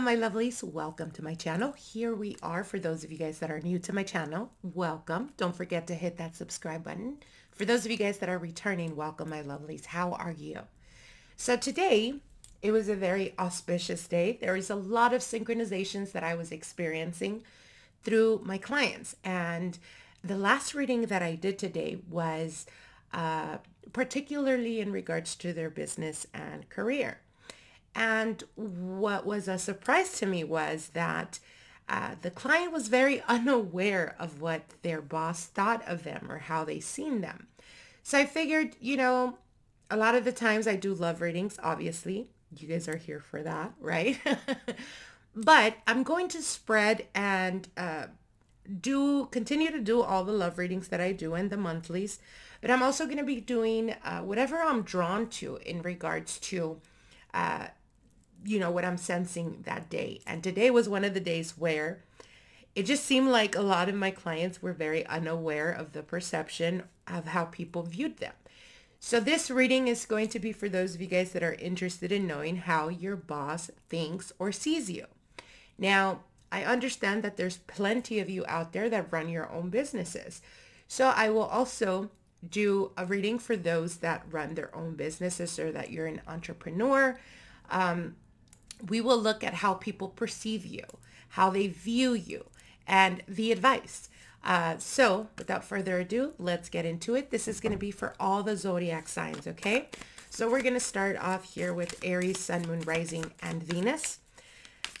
Hello my lovelies, welcome to my channel. Here we are. For those of you guys that are new to my channel, welcome. Don't forget to hit that subscribe button. For those of you guys that are returning, welcome my lovelies. How are you? So today, it was a very auspicious day. There is a lot of synchronizations that I was experiencing through my clients. And the last reading that I did today was particularly in regards to their business and career. And what was a surprise to me was that the client was very unaware of what their boss thought of them or how they seen them. So I figured, you know, a lot of the times I do love readings, obviously. You guys are here for that, right? But I'm going to spread and continue to do all the love readings that I do and the monthlies. But I'm also going to be doing whatever I'm drawn to in regards to, you know, what I'm sensing that day. And today was one of the days where it just seemed like a lot of my clients were very unaware of the perception of how people viewed them. So this reading is going to be for those of you guys that are interested in knowing how your boss thinks or sees you. Now, I understand that there's plenty of you out there that run your own businesses. So I will also do a reading for those that run their own businesses or that you're an entrepreneur. We will look at how people perceive you, how they view you, and the advice. So without further ado, let's get into it. This is going to be for all the zodiac signs, okay? So we're going to start off here with Aries, Sun, Moon, Rising, and Venus.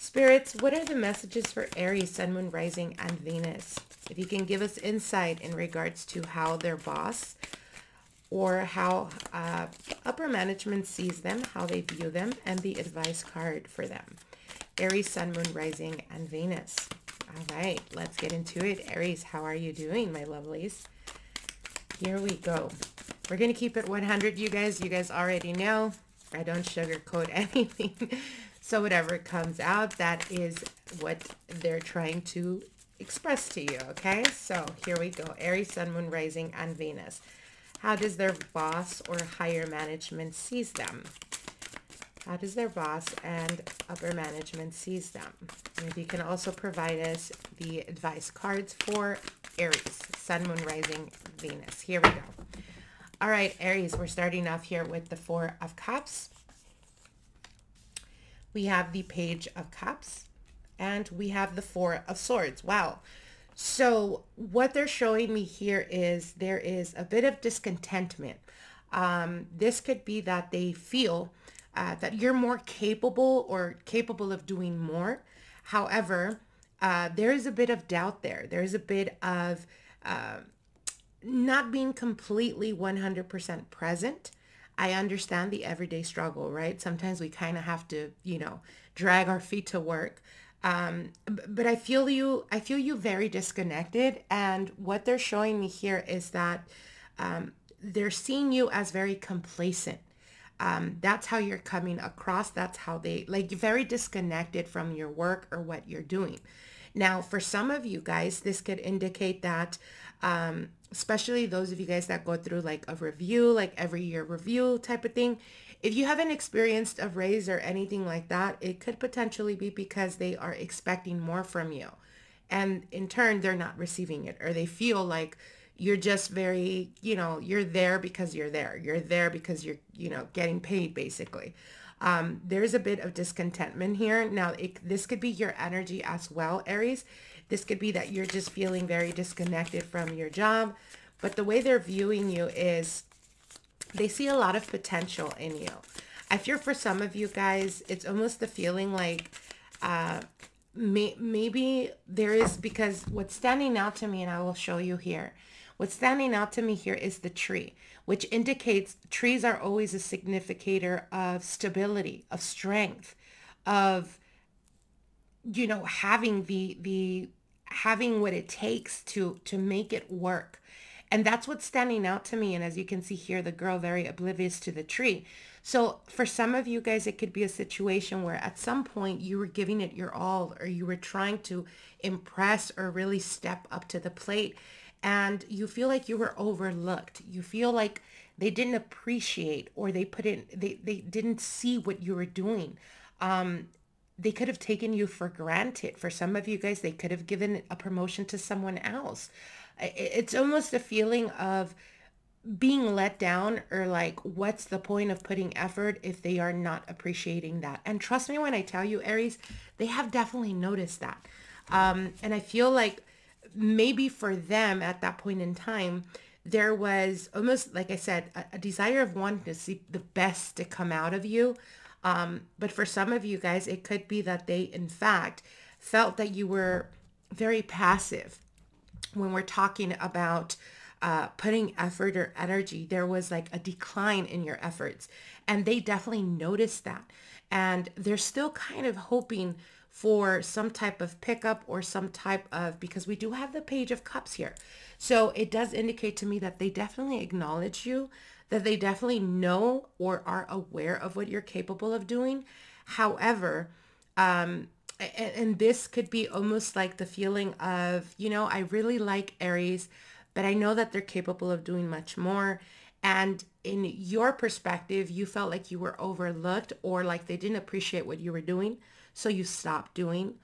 Spirits, what are the messages for Aries, Sun, Moon, Rising, and Venus? If you can give us insight in regards to how their boss or how upper management sees them, how they view them, and the advice card for them. Aries, Sun, Moon, Rising, and Venus. All right, let's get into it. Aries, how are you doing, my lovelies? Here we go. We're going to keep it 100, you guys. You guys already know. I don't sugarcoat anything. So whatever comes out, that is what they're trying to express to you, okay? So here we go. Aries, Sun, Moon, Rising, and Venus. How does their boss or higher management sees them? How does their boss and upper management sees them? And if you can also provide us the advice cards for Aries, Sun, Moon, Rising, Venus. Here we go. All right, Aries, we're starting off here with the Four of Cups. We have the Page of Cups, and we have the Four of Swords. Wow. So what they're showing me here is there is a bit of discontentment. This could be that they feel that you're more capable or capable of doing more. However, there is a bit of doubt there. There is a bit of not being completely 100% present. I understand the everyday struggle, right? Sometimes we kind of have to, you know, drag our feet to work. But I feel you very disconnected. And what they're showing me here is that they're seeing you as very complacent. That's how you're coming across. That's how they, like, you're very disconnected from your work or what you're doing. Now, for some of you guys, this could indicate that, especially those of you guys that go through like a review, like every year review type of thing. If you haven't experienced a raise or anything like that, it could potentially be because they are expecting more from you. And in turn, they're not receiving it, or they feel like you're just very, you know, you're there because you're there. You're there because you're, you know, getting paid basically. There's a bit of discontentment here. Now, this could be your energy as well, Aries. This could be that you're just feeling very disconnected from your job, but the way they're viewing you is they see a lot of potential in you. I fear for some of you guys, it's almost the feeling like maybe there is, because what's standing out to me, and I will show you here, what's standing out to me here is the tree, which indicates trees are always a significator of stability, of strength, of, you know, having having what it takes to make it work. And that's what's standing out to me. And as you can see here, the girl very oblivious to the tree. So for some of you guys, it could be a situation where at some point you were giving it your all, or you were trying to impress or really step up to the plate. And you feel like you were overlooked. You feel like they didn't appreciate, or they didn't see what you were doing. they could have taken you for granted. For some of you guys, they could have given a promotion to someone else. It's almost a feeling of being let down, or like, what's the point of putting effort if they are not appreciating that? And trust me when I tell you, Aries, they have definitely noticed that. And I feel like maybe for them at that point in time, there was almost, like I said, a desire of wanting to see the best to come out of you. But for some of you guys, it could be that they, in fact, felt that you were very passive. When we're talking about putting effort or energy, there was like a decline in your efforts, and they definitely noticed that. And they're still kind of hoping for some type of pickup or some type of, because we do have the Page of Cups here. So it does indicate to me that they definitely acknowledge you, that they definitely know or are aware of what you're capable of doing. However, and this could be almost like the feeling of, you know, I really like Aries, but I know that they're capable of doing much more. And in your perspective, you felt like you were overlooked, or like they didn't appreciate what you were doing. So you stopped doing,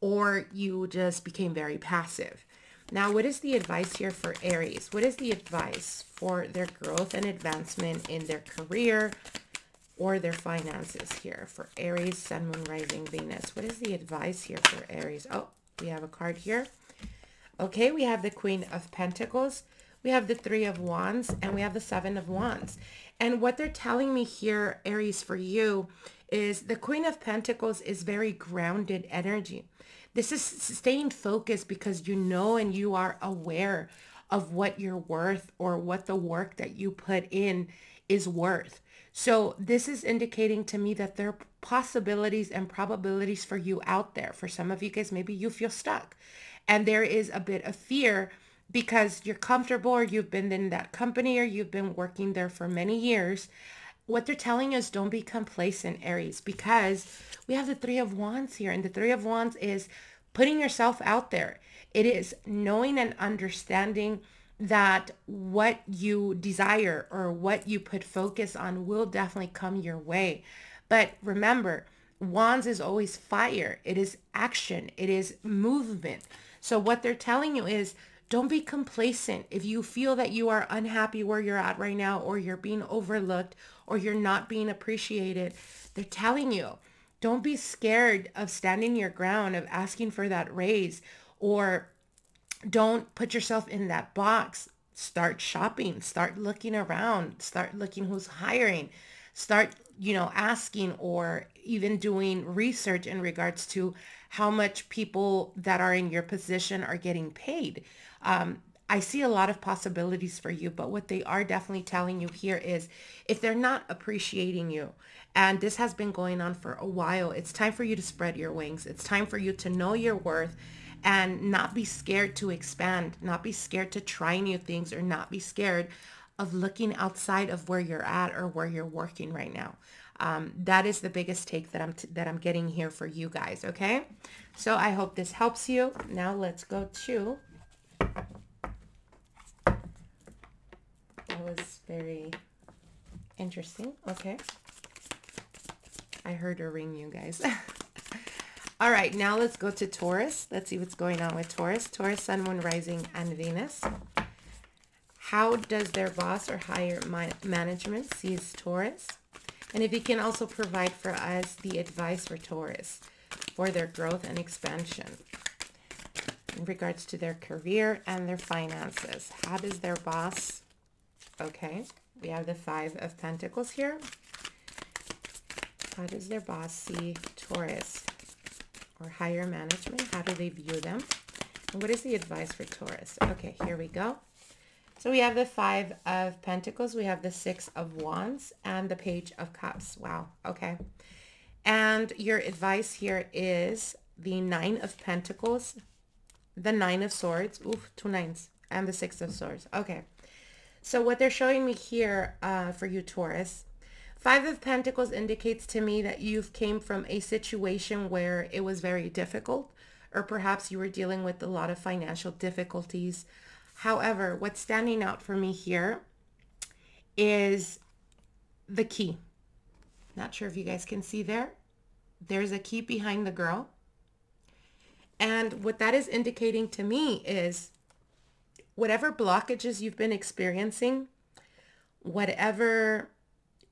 or you just became very passive. Now, what is the advice here for Aries? What is the advice for their growth and advancement in their career or their finances here for Aries, Sun, Moon, Rising, Venus? What is the advice here for Aries? Oh, we have a card here. Okay, we have the Queen of Pentacles. We have the Three of Wands, and we have the Seven of Wands. And what they're telling me here, Aries, for you is the Queen of Pentacles is very grounded energy. This is staying focused because you know and you are aware of what you're worth, or what the work that you put in is worth. So this is indicating to me that there are possibilities and probabilities for you out there. For some of you guys, maybe you feel stuck, and there is a bit of fear because you're comfortable, or you've been in that company, or you've been working there for many years. What they're telling us, don't be complacent, Aries, because we have the Three of Wands here, and the Three of Wands is putting yourself out there. It is knowing and understanding that what you desire or what you put focus on will definitely come your way. But remember, Wands is always fire. It is action. It is movement. So what they're telling you is, don't be complacent. If you feel that you are unhappy where you're at right now, or you're being overlooked, or you're not being appreciated, they're telling you, don't be scared of standing your ground, of asking for that raise, or don't put yourself in that box. Start shopping, start looking around, start looking who's hiring, start, you know, asking or even doing research in regards to how much people that are in your position are getting paid. I see a lot of possibilities for you, but what they are definitely telling you here is, if they're not appreciating you, and this has been going on for a while, it's time for you to spread your wings. It's time for you to know your worth and not be scared to expand, not be scared to try new things, or not be scared of looking outside of where you're at or where you're working right now. That is the biggest take that I'm getting here for you guys. Okay, so I hope this helps you. Now let's go to, that was very interesting. Okay, I heard a ring, you guys. All right, now let's go to Taurus. Let's see what's going on with Taurus. Taurus, Sun, Moon, Rising, and Venus. How does their boss or higher management sees Taurus? And if you can also provide for us the advice for Taurus for their growth and expansion in regards to their career and their finances. How does their boss? Okay, we have the Five of Pentacles here. How does their boss see Taurus or higher management? How do they view them? And what is the advice for Taurus? Okay, here we go. So we have the Five of Pentacles, we have the Six of Wands, and the Page of Cups. Wow, okay. And your advice here is the Nine of Pentacles, the Nine of Swords, oof, two nines, and the Six of Swords. Okay, so what they're showing me here for you, Taurus, Five of Pentacles indicates to me that you've came from a situation where it was very difficult, or perhaps you were dealing with a lot of financial difficulties. However, what's standing out for me here is the key. Not sure if you guys can see there. There's a keep behind the girl. And what that is indicating to me is whatever blockages you've been experiencing, whatever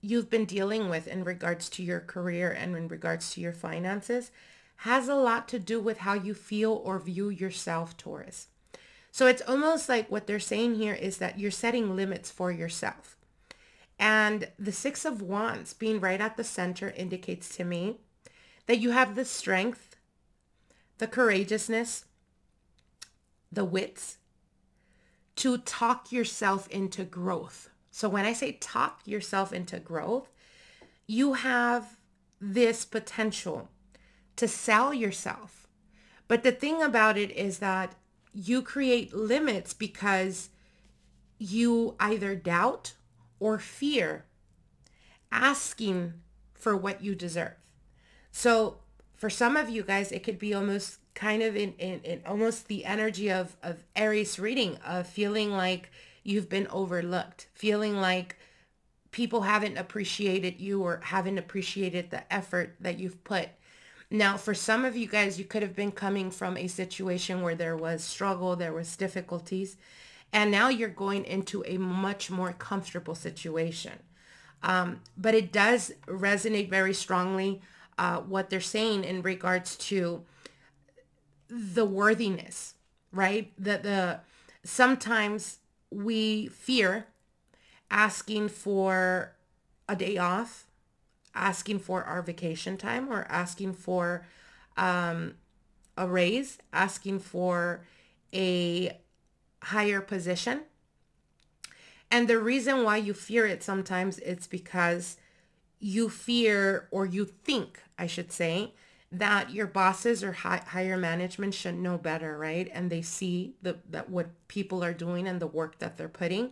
you've been dealing with in regards to your career and in regards to your finances has a lot to do with how you feel or view yourself, Taurus. So it's almost like what they're saying here is that you're setting limits for yourself. And the Six of Wands being right at the center indicates to me that you have the strength, the courageousness, the wits to talk yourself into growth. So when I say talk yourself into growth, you have this potential to sell yourself. But the thing about it is that you create limits because you either doubt or fear asking for what you deserve. So for some of you guys, it could be almost kind of in almost the energy of Aries reading, of feeling like you've been overlooked, feeling like people haven't appreciated you or haven't appreciated the effort that you've put. Now, for some of you guys, you could have been coming from a situation where there was struggle, there was difficulties, and now you're going into a much more comfortable situation. But it does resonate very strongly what they're saying in regards to the worthiness, right? That sometimes we fear asking for a day off, asking for our vacation time, or asking for a raise, asking for a higher position. And the reason why you fear it sometimes, it's because you fear, or you think, I should say, that your bosses or higher management should know better, right? And they see that what people are doing and the work that they're putting,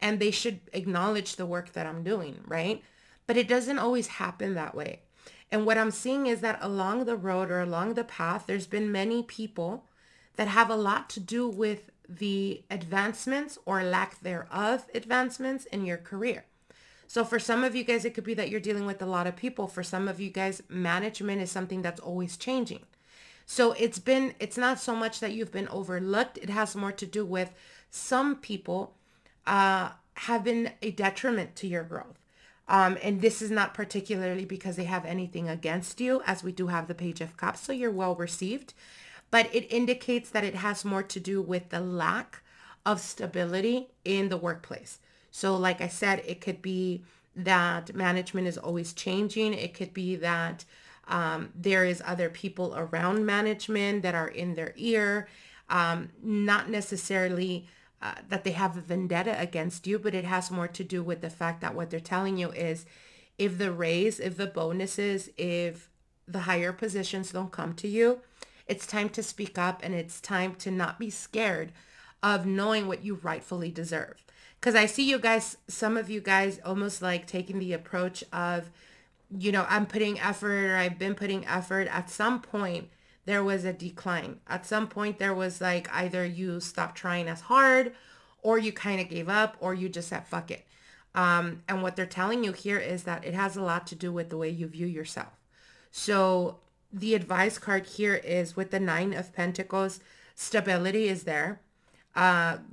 and they should acknowledge the work that I'm doing, right? But it doesn't always happen that way. And what I'm seeing is that along the road or along the path, there's been many people that have a lot to do with the advancements or lack thereof advancements in your career. So for some of you guys, it could be that you're dealing with a lot of people. For some of you guys, management is something that's always changing. So it's not so much that you've been overlooked. It has more to do with some people have been a detriment to your growth. And this is not particularly because they have anything against you, as we do have the Page of Cups, so you're well received, but it indicates that it has more to do with the lack of stability in the workplace. So like I said, it could be that management is always changing. It could be that there is other people around management that are in their ear, not necessarily that they have a vendetta against you, but it has more to do with the fact that what they're telling you is if the raise, if the bonuses, if the higher positions don't come to you, it's time to speak up, and it's time to not be scared of knowing what you rightfully deserve. Because I see you guys, some of you guys almost like taking the approach of, you know, I'm putting effort, or I've been putting effort. At some point, there was a decline. At some point, there was like either you stopped trying as hard, or you kind of gave up, or you just said, fuck it. And what they're telling you here is that it has a lot to do with the way you view yourself. So the advice card here is with the Nine of Pentacles, stability is there.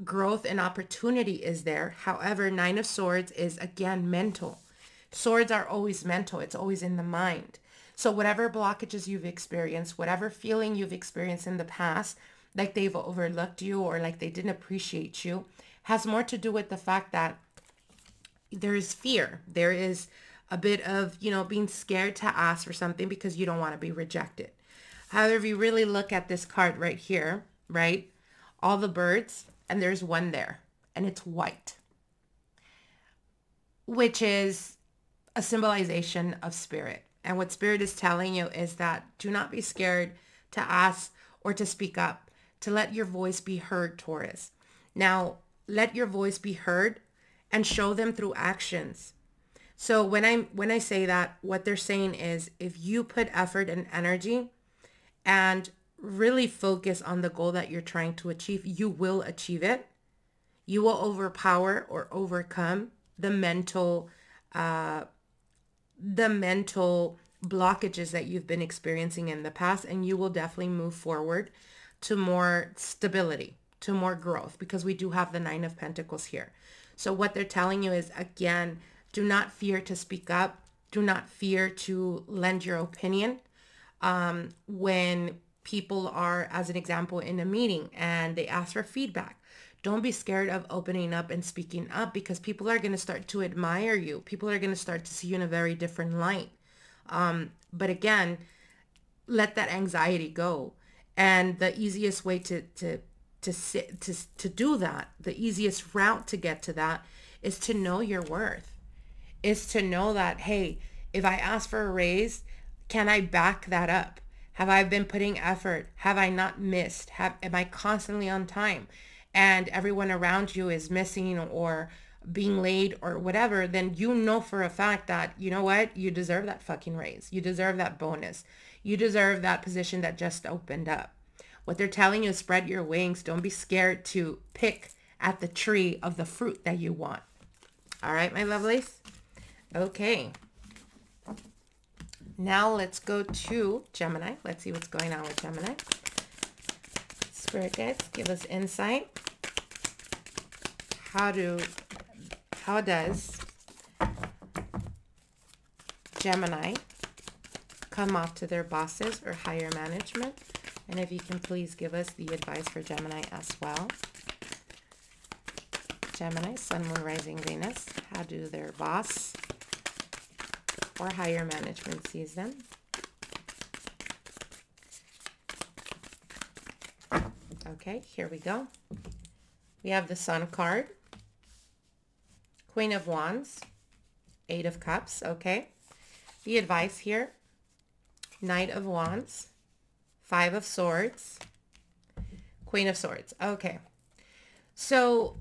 Growth and opportunity is there. However, Nine of Swords is again mental. Swords are always mental. It's always in the mind. So whatever blockages you've experienced, whatever feeling you've experienced in the past, like they've overlooked you or like they didn't appreciate you, has more to do with the fact that there is fear. There is a bit of, you know, being scared to ask for something because you don't want to be rejected. However, if you really look at this card right here, right, all the birds, and there's one there, and it's white, which is a symbolization of spirit. And what spirit is telling you is that do not be scared to ask or to speak up, to let your voice be heard, Taurus. Now, let your voice be heard and show them through actions. So when I say that, what they're saying is if you put effort and energy and really focus on the goal that you're trying to achieve, you will achieve it. You will overpower or overcome the mental blockages that you've been experiencing in the past, and you will definitely move forward to more stability, to more growth, because we do have the 9 of Pentacles here. So what they're telling you is, again, do not fear to speak up. Do not fear to lend your opinion when people are, as an example, in a meeting and they ask for feedback. Don't be scared of opening up and speaking up, because people are going to start to admire you. People are going to start to see you in a very different light. But again, let that anxiety go. And the easiest way to do that, the easiest route to get to that, is to know your worth. Is to know that, hey, if I ask for a raise, can I back that up? Have I been putting effort? Have I not missed? Am I constantly on time? And everyone around you is missing or being late or whatever, then you know for a fact that, you know what, you deserve that fucking raise. You deserve that bonus. You deserve that position that just opened up. What they're telling you is spread your wings. Don't be scared to pick at the tree of the fruit that you want. All right, my lovelies. Okay. Now let's go to Gemini. Let's see what's going on with Gemini. Spirit guides, give us insight. How does Gemini come off to their bosses or higher management? And if you can please give us the advice for Gemini as well. Gemini, Sun, Moon, Rising, Venus. How do their boss or higher management sees them? Okay, here we go. We have the Sun card, Queen of Wands, 8 of Cups, okay. The advice here, Knight of Wands, 5 of Swords, Queen of Swords, okay. So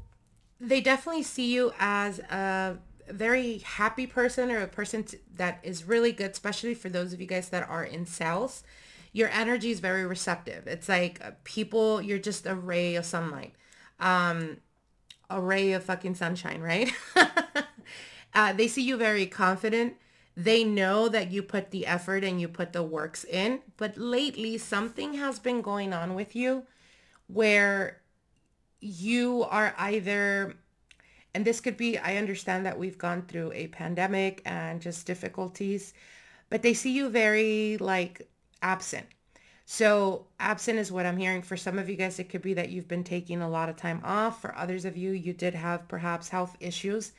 they definitely see you as a very happy person, or a person that is really good, especially for those of you guys that are in sales. Your energy is very receptive. It's like people, you're just a ray of sunlight, a ray of fucking sunshine, right? They see you very confident. They know that you put the effort and you put the works in, but lately something has been going on with you where you are either, and this could be, I understand that we've gone through a pandemic and just difficulties, but they see you very like absent. So absent is what I'm hearing. For some of you guys, it could be that you've been taking a lot of time off. For others of you, you did have perhaps health issues,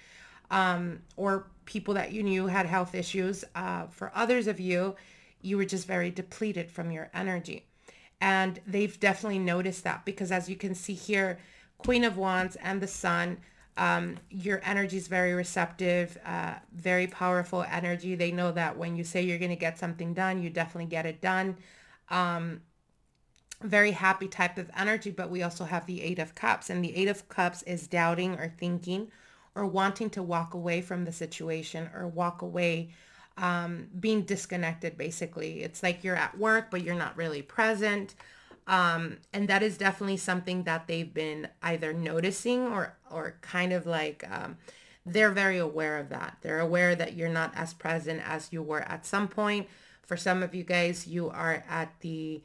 or people that you knew had health issues. For others of you, you were just very depleted from your energy. And they've definitely noticed that, because as you can see here, Queen of Wands and the Sun, your energy is very receptive, very powerful energy. They know that when you say you're going to get something done, you definitely get it done. Very happy type of energy, but we also have the 8 of Cups, and the 8 of Cups is doubting or thinking or wanting to walk away from the situation or walk away, being disconnected. Basically, it's like you're at work, but you're not really present. And that is definitely something that they've been either noticing or kind of like, they're very aware of that. They're aware that you're not as present as you were at some point. For some of you guys, you are at the,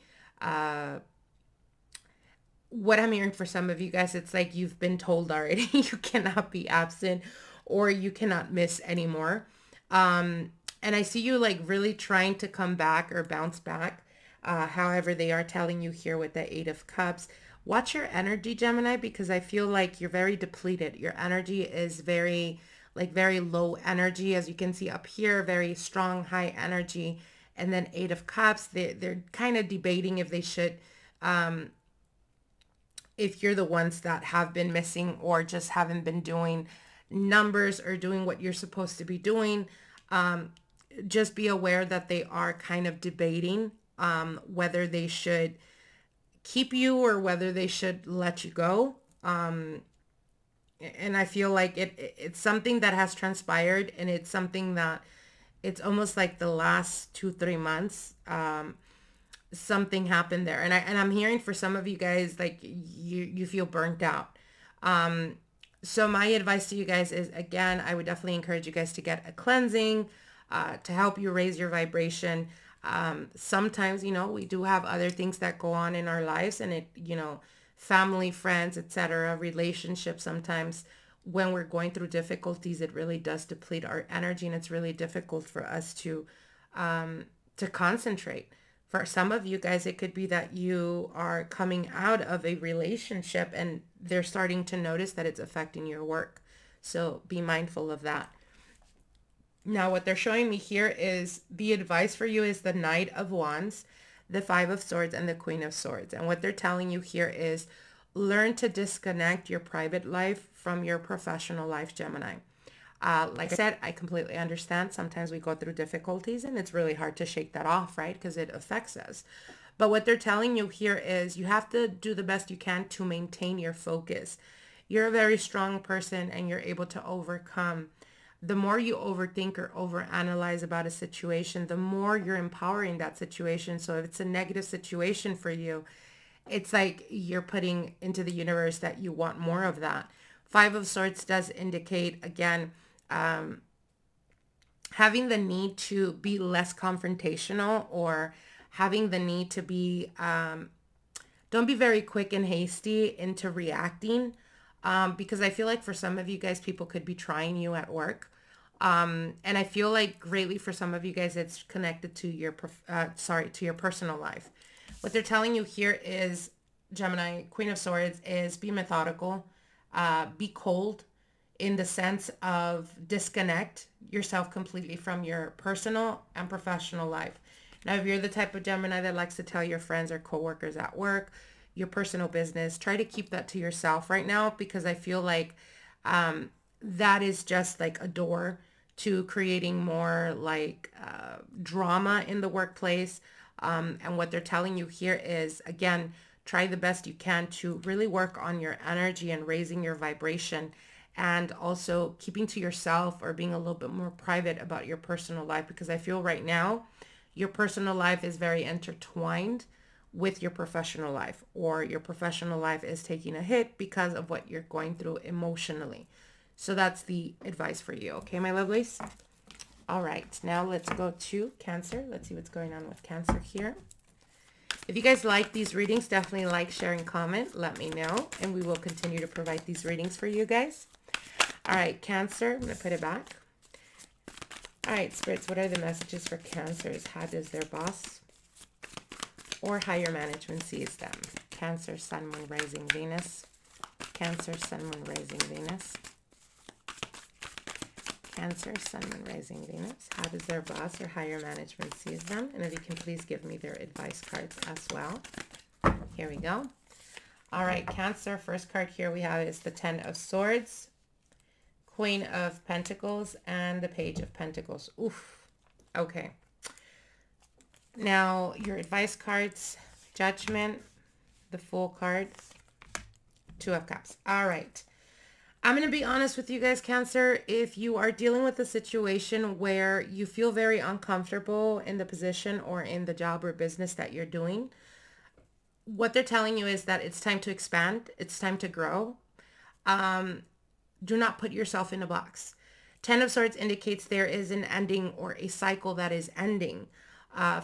what I'm hearing for some of you guys, it's like you've been told already, you cannot be absent or you cannot miss anymore. And I see you like really trying to come back or bounce back. However, they are telling you here with the 8 of Cups, watch your energy, Gemini, because I feel like you're very depleted. Your energy is very low energy. As you can see up here, very strong, high energy. And then 8 of Cups, they're kind of debating if they should, if you're the ones that have been missing or just haven't been doing numbers or doing what you're supposed to be doing. Just be aware that they are kind of debating whether they should keep you or whether they should let you go. And I feel like it's something that has transpired, and it's something that it's almost like the last 2-3 months, something happened there. And I'm hearing for some of you guys, like you feel burnt out. So my advice to you guys is, again, I would definitely encourage you guys to get a cleansing, to help you raise your vibration. Sometimes, you know, we do have other things that go on in our lives, and it, you know, family, friends, etc., relationships. Sometimes when we're going through difficulties, it really does deplete our energy, and it's really difficult for us to concentrate. For some of you guys, it could be that you are coming out of a relationship and they're starting to notice that it's affecting your work. So be mindful of that. Now, what they're showing me here is the advice for you is the Knight of Wands, the Five of Swords, and the Queen of Swords. And what they're telling you here is learn to disconnect your private life from your professional life, Gemini. Like I said, I completely understand. Sometimes we go through difficulties and it's really hard to shake that off, right? Because it affects us. But what they're telling you here is you have to do the best you can to maintain your focus. You're a very strong person and you're able to overcome. The more you overthink or overanalyze about a situation, the more you're empowering that situation. So if it's a negative situation for you, it's like you're putting into the universe that you want more of that. Five of Swords does indicate, again, having the need to be less confrontational, or having the need to be, don't be very quick and hasty into reacting, because I feel like for some of you guys, people could be trying you at work. And I feel like greatly for some of you guys, it's connected to your, to your personal life. What they're telling you here is, Gemini, Queen of Swords, is be methodical, be cold, in the sense of disconnect yourself completely from your personal and professional life. Now, if you're the type of Gemini that likes to tell your friends or coworkers at work your personal business, try to keep that to yourself right now, because I feel like that is just like a door to creating more like drama in the workplace. And what they're telling you here is, again, try the best you can to really work on your energy and raising your vibration, and also keeping to yourself or being a little bit more private about your personal life, because I feel right now your personal life is very intertwined with your professional life, or your professional life is taking a hit because of what you're going through emotionally. So that's the advice for you. Okay, my lovelies. All right, now let's go to Cancer. Let's see what's going on with Cancer here. If you guys like these readings, definitely like, share, and comment. Let me know, and we will continue to provide these readings for you guys. All right, Cancer, I'm going to put it back. All right, Spirits, what are the messages for Cancers? How does their boss or higher management sees them? Cancer, Sun, Moon, Rising, Venus. Cancer, Sun, Moon, Rising, Venus. Cancer, Sun, Moon, Rising, Venus. How does their boss or higher management sees them? And if you can please give me their advice cards as well. Here we go. All right, Cancer, first card here we have is the Ten of Swords, Queen of Pentacles, and the Page of Pentacles. Oof. Okay. Now, your advice cards, Judgment, the Fool card, Two of Cups. All right. I'm going to be honest with you guys, Cancer. If you are dealing with a situation where you feel very uncomfortable in the position or in the job or business that you're doing, what they're telling you is that it's time to expand. It's time to grow. Do not put yourself in a box. Ten of Swords indicates there is an ending or a cycle that is ending.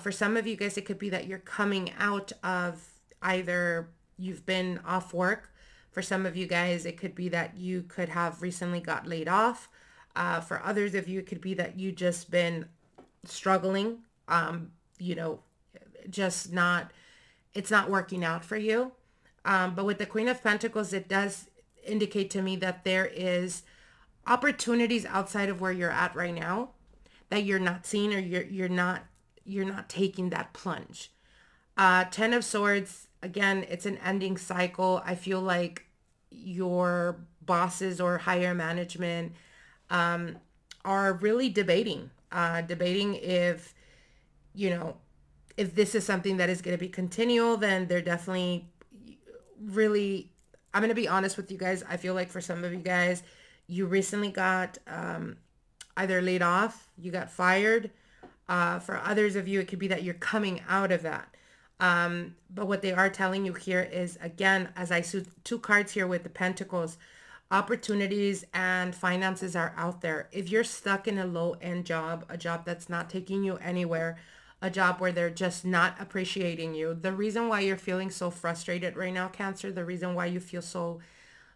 For some of you guys, it could be that you're coming out of either you've been off work. For some of you guys, it could be that you could have recently got laid off. For others of you, it could be that you just been struggling, you know, just not, it's not working out for you. But with the Queen of Pentacles, it does indicate to me that there is opportunities outside of where you're at right now that you're not seeing, or you're not taking that plunge. Ten of Swords, again, it's an ending cycle. I feel like your bosses or higher management are really debating if, you know, if this is something that is going to be continual. Then they're definitely really, I'm going to be honest with you guys. I feel like for some of you guys, you recently got either laid off, you got fired. For others of you, it could be that you're coming out of that. But what they are telling you here is, again, as I see two cards here with the Pentacles, opportunities and finances are out there. If you're stuck in a low-end job, a job that's not taking you anywhere, a job where they're just not appreciating you, the reason why you're feeling so frustrated right now, Cancer, the reason why you feel so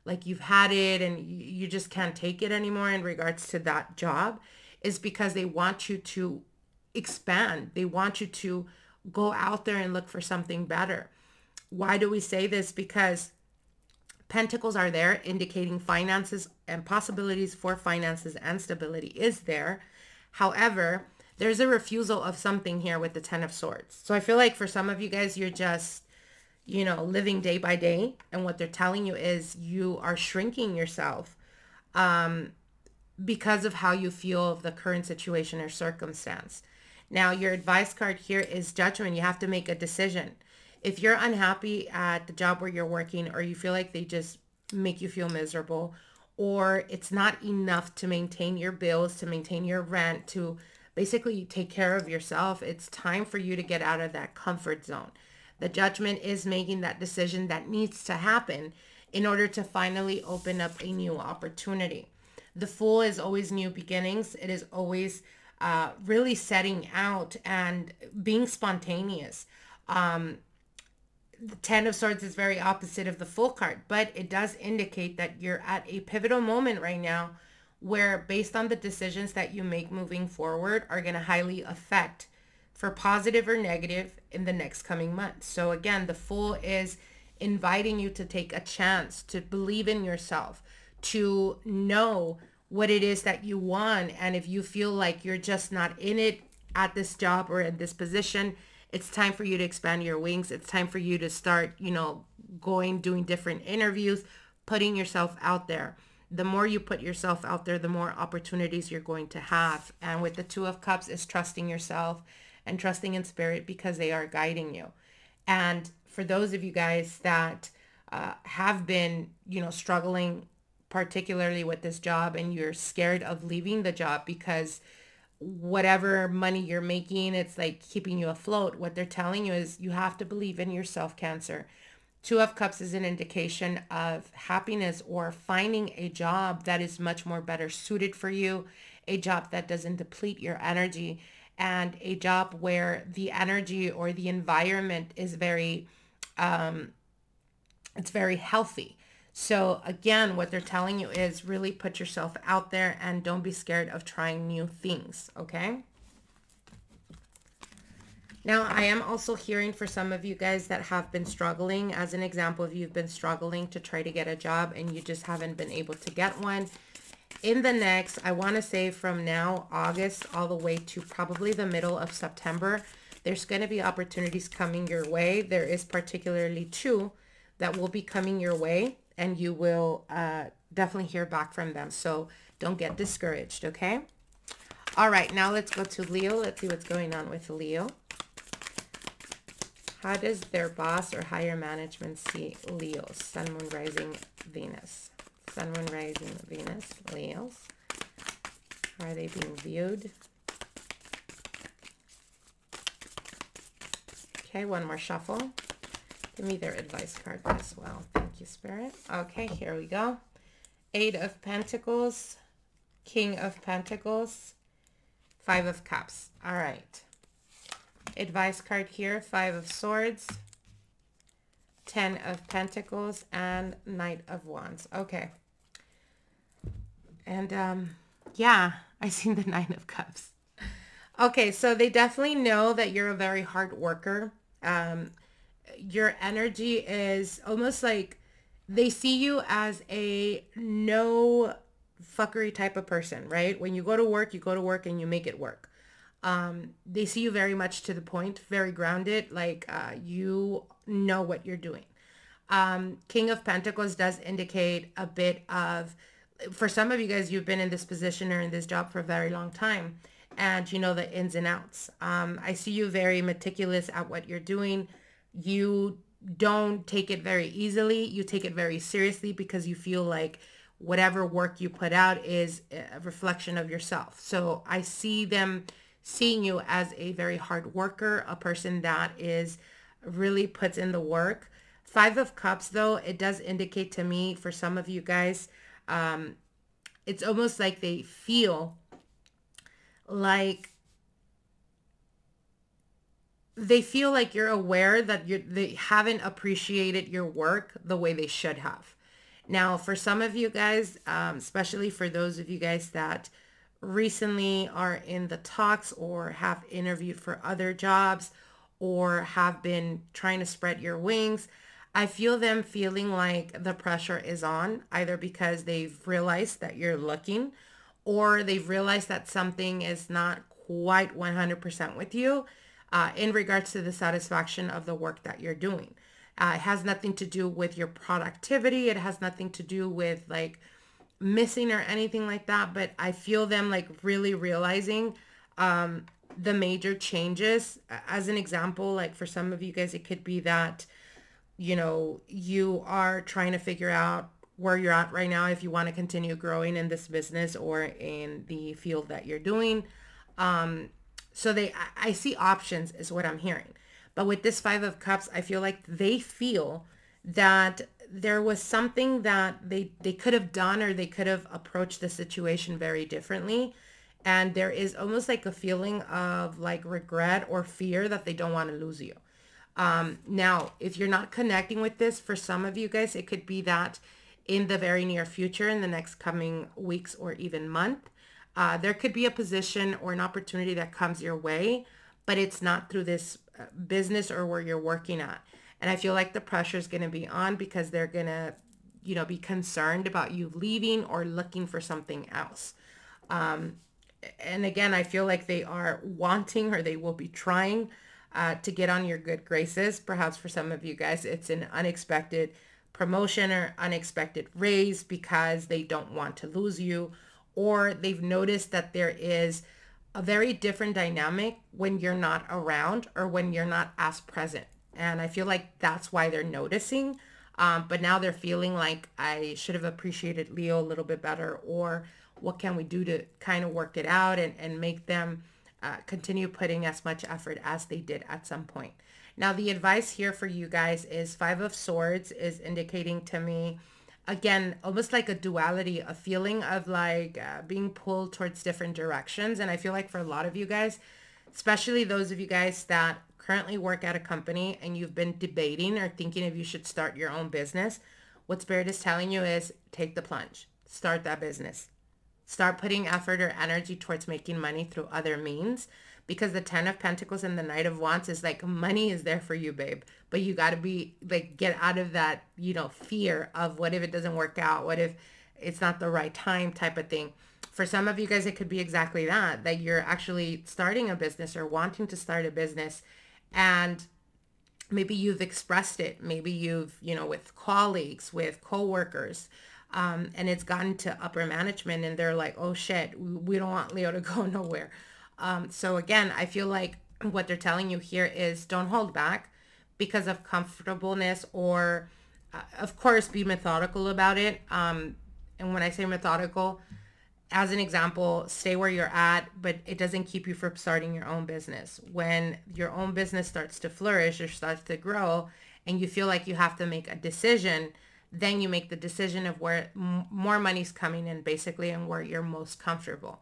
like you've had it and you just can't take it anymore in regards to that job is because they want you to expand. They want you to go out there and look for something better. Why do we say this? Because Pentacles are there indicating finances and possibilities for finances and stability is there. However, there's a refusal of something here with the Ten of Swords. So I feel like for some of you guys, you're just, you know, living day by day. And what they're telling you is you are shrinking yourself because of how you feel of the current situation or circumstance. Now, your advice card here is judgment. You have to make a decision. If you're unhappy at the job where you're working, or you feel like they just make you feel miserable, or it's not enough to maintain your bills, to maintain your rent, to basically take care of yourself, it's time for you to get out of that comfort zone. The judgment is making that decision that needs to happen in order to finally open up a new opportunity. The Fool is always new beginnings. It is always really setting out and being spontaneous. The Ten of Swords is very opposite of the Fool card, but it does indicate that you're at a pivotal moment right now where based on the decisions that you make moving forward are going to highly affect for positive or negative in the next coming months. So again, the Fool is inviting you to take a chance, to believe in yourself, to know what it is that you want. And if you feel like you're just not in it at this job or in this position, it's time for you to expand your wings. It's time for you to start, you know, going, doing different interviews, putting yourself out there. The more you put yourself out there, the more opportunities you're going to have. And with the Two of Cups is trusting yourself and trusting in spirit because they are guiding you. And for those of you guys that have been, you know, struggling particularly with this job and you're scared of leaving the job because whatever money you're making, it's like keeping you afloat. What they're telling you is you have to believe in yourself, Cancer. Two of Cups is an indication of happiness or finding a job that is much more better suited for you, a job that doesn't deplete your energy, and a job where the energy or the environment is very, it's very healthy. So again, what they're telling you is really put yourself out there and don't be scared of trying new things, okay? Now, I am also hearing for some of you guys that have been struggling. As an example, if you've been struggling to try to get a job and you just haven't been able to get one, in the next, I want to say from now, August, all the way to probably the middle of September, there's going to be opportunities coming your way. There is particularly two that will be coming your way, and you will definitely hear back from them. So don't get discouraged, okay? All right, now let's go to Leo. Let's see what's going on with Leo. How does their boss or higher management see Leo? Sun, Moon, Rising, Venus. Sun, Moon, Rising, Venus, Leos. How are they being viewed? Okay, one more shuffle. Give me their advice card as well. Thank you, Spirit. Okay, here we go. Eight of Pentacles, King of Pentacles, Five of Cups. All right. Advice card here, Five of Swords, Ten of Pentacles, and Knight of Wands. Okay. And yeah, I seen the Nine of Cups. Okay, so they definitely know that you're a very hard worker. Your energy is almost like they see you as a no fuckery type of person, right? When you go to work and you make it work. They see you very much to the point, very grounded, like you know what you're doing. King of Pentacles does indicate a bit of, for some of you guys, you've been in this position or in this job for a very long time and you know the ins and outs. I see you very meticulous at what you're doing. You don't take it very easily. You take it very seriously because you feel like whatever work you put out is a reflection of yourself. So I see them seeing you as a very hard worker, a person that is really puts in the work. Five of Cups, though, it does indicate to me for some of you guys It's almost like they feel like you're aware that they haven't appreciated your work the way they should have. Now, for some of you guys, especially for those of you guys that recently are in the talks or have interviewed for other jobs or have been trying to spread your wings, I feel them feeling like the pressure is on, either because they've realized that you're looking or they've realized that something is not quite 100% with you in regards to the satisfaction of the work that you're doing. It has nothing to do with your productivity. It has nothing to do with like missing or anything like that. But I feel them like really realizing the major changes. As an example, like for some of you guys, it could be that, you know, you are trying to figure out where you're at right now, if you want to continue growing in this business or in the field that you're doing. So I see options is what I'm hearing. But with this Five of Cups, I feel like they feel that there was something that they could have done, or they could have approached the situation very differently. And there is almost like a feeling of like regret or fear that they don't want to lose you. Now, if you're not connecting with this, for some of you guys, it could be that in the very near future, in the next coming weeks or even month, there could be a position or an opportunity that comes your way, but it's not through this business or where you're working at. And I feel like the pressure is going to be on because they're going to, you know, be concerned about you leaving or looking for something else. And again, I feel like they are wanting, or they will be trying to get on your good graces. Perhaps for some of you guys, it's an unexpected promotion or unexpected raise because they don't want to lose you, or they've noticed that there is a very different dynamic when you're not around or when you're not as present. And I feel like that's why they're noticing. But now they're feeling like, I should have appreciated Leo a little bit better, or what can we do to kind of work it out and make them continue putting as much effort as they did at some point. Now, the advice here for you guys is Five of Swords is indicating to me, again, almost like a duality, a feeling of like being pulled towards different directions. And I feel like for a lot of you guys, especially those of you guys that currently work at a company and you've been debating or thinking if you should start your own business, what Spirit is telling you is take the plunge, start that business, start putting effort or energy towards making money through other means, because the Ten of Pentacles and the Knight of Wands is like, money is there for you, babe, but you got to be like, get out of that, you know, fear of what if it doesn't work out? What if it's not the right time type of thing? For some of you guys, it could be exactly that, that you're actually starting a business or wanting to start a business. And maybe you've expressed it. Maybe you've, you know, with colleagues, with coworkers, and it's gotten to upper management and they're like, oh shit, we don't want Leo to go nowhere. So again, I feel like what they're telling you here is don't hold back because of comfortableness, or of course, be methodical about it. And when I say methodical, as an example, stay where you're at, but it doesn't keep you from starting your own business. When your own business starts to flourish or starts to grow and you feel like you have to make a decision, then you make the decision of where more money's coming in, basically, and where you're most comfortable.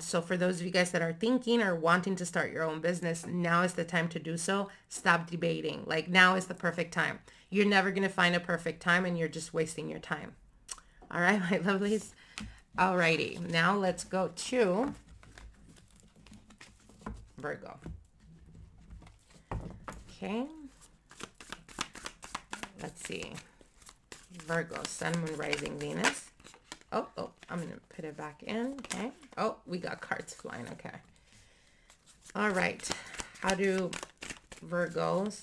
So for those of you guys that are thinking or wanting to start your own business, now is the time to do so. Stop debating. Like, now is the perfect time. You're never going to find a perfect time, and you're just wasting your time. All right, my lovelies. Alrighty, now let's go to Virgo. Okay, let's see. Virgo, Sun, Moon, Rising, Venus. Oh, I'm going to put it back in. Okay. Oh, we got cards flying. Okay. All right. How do Virgos,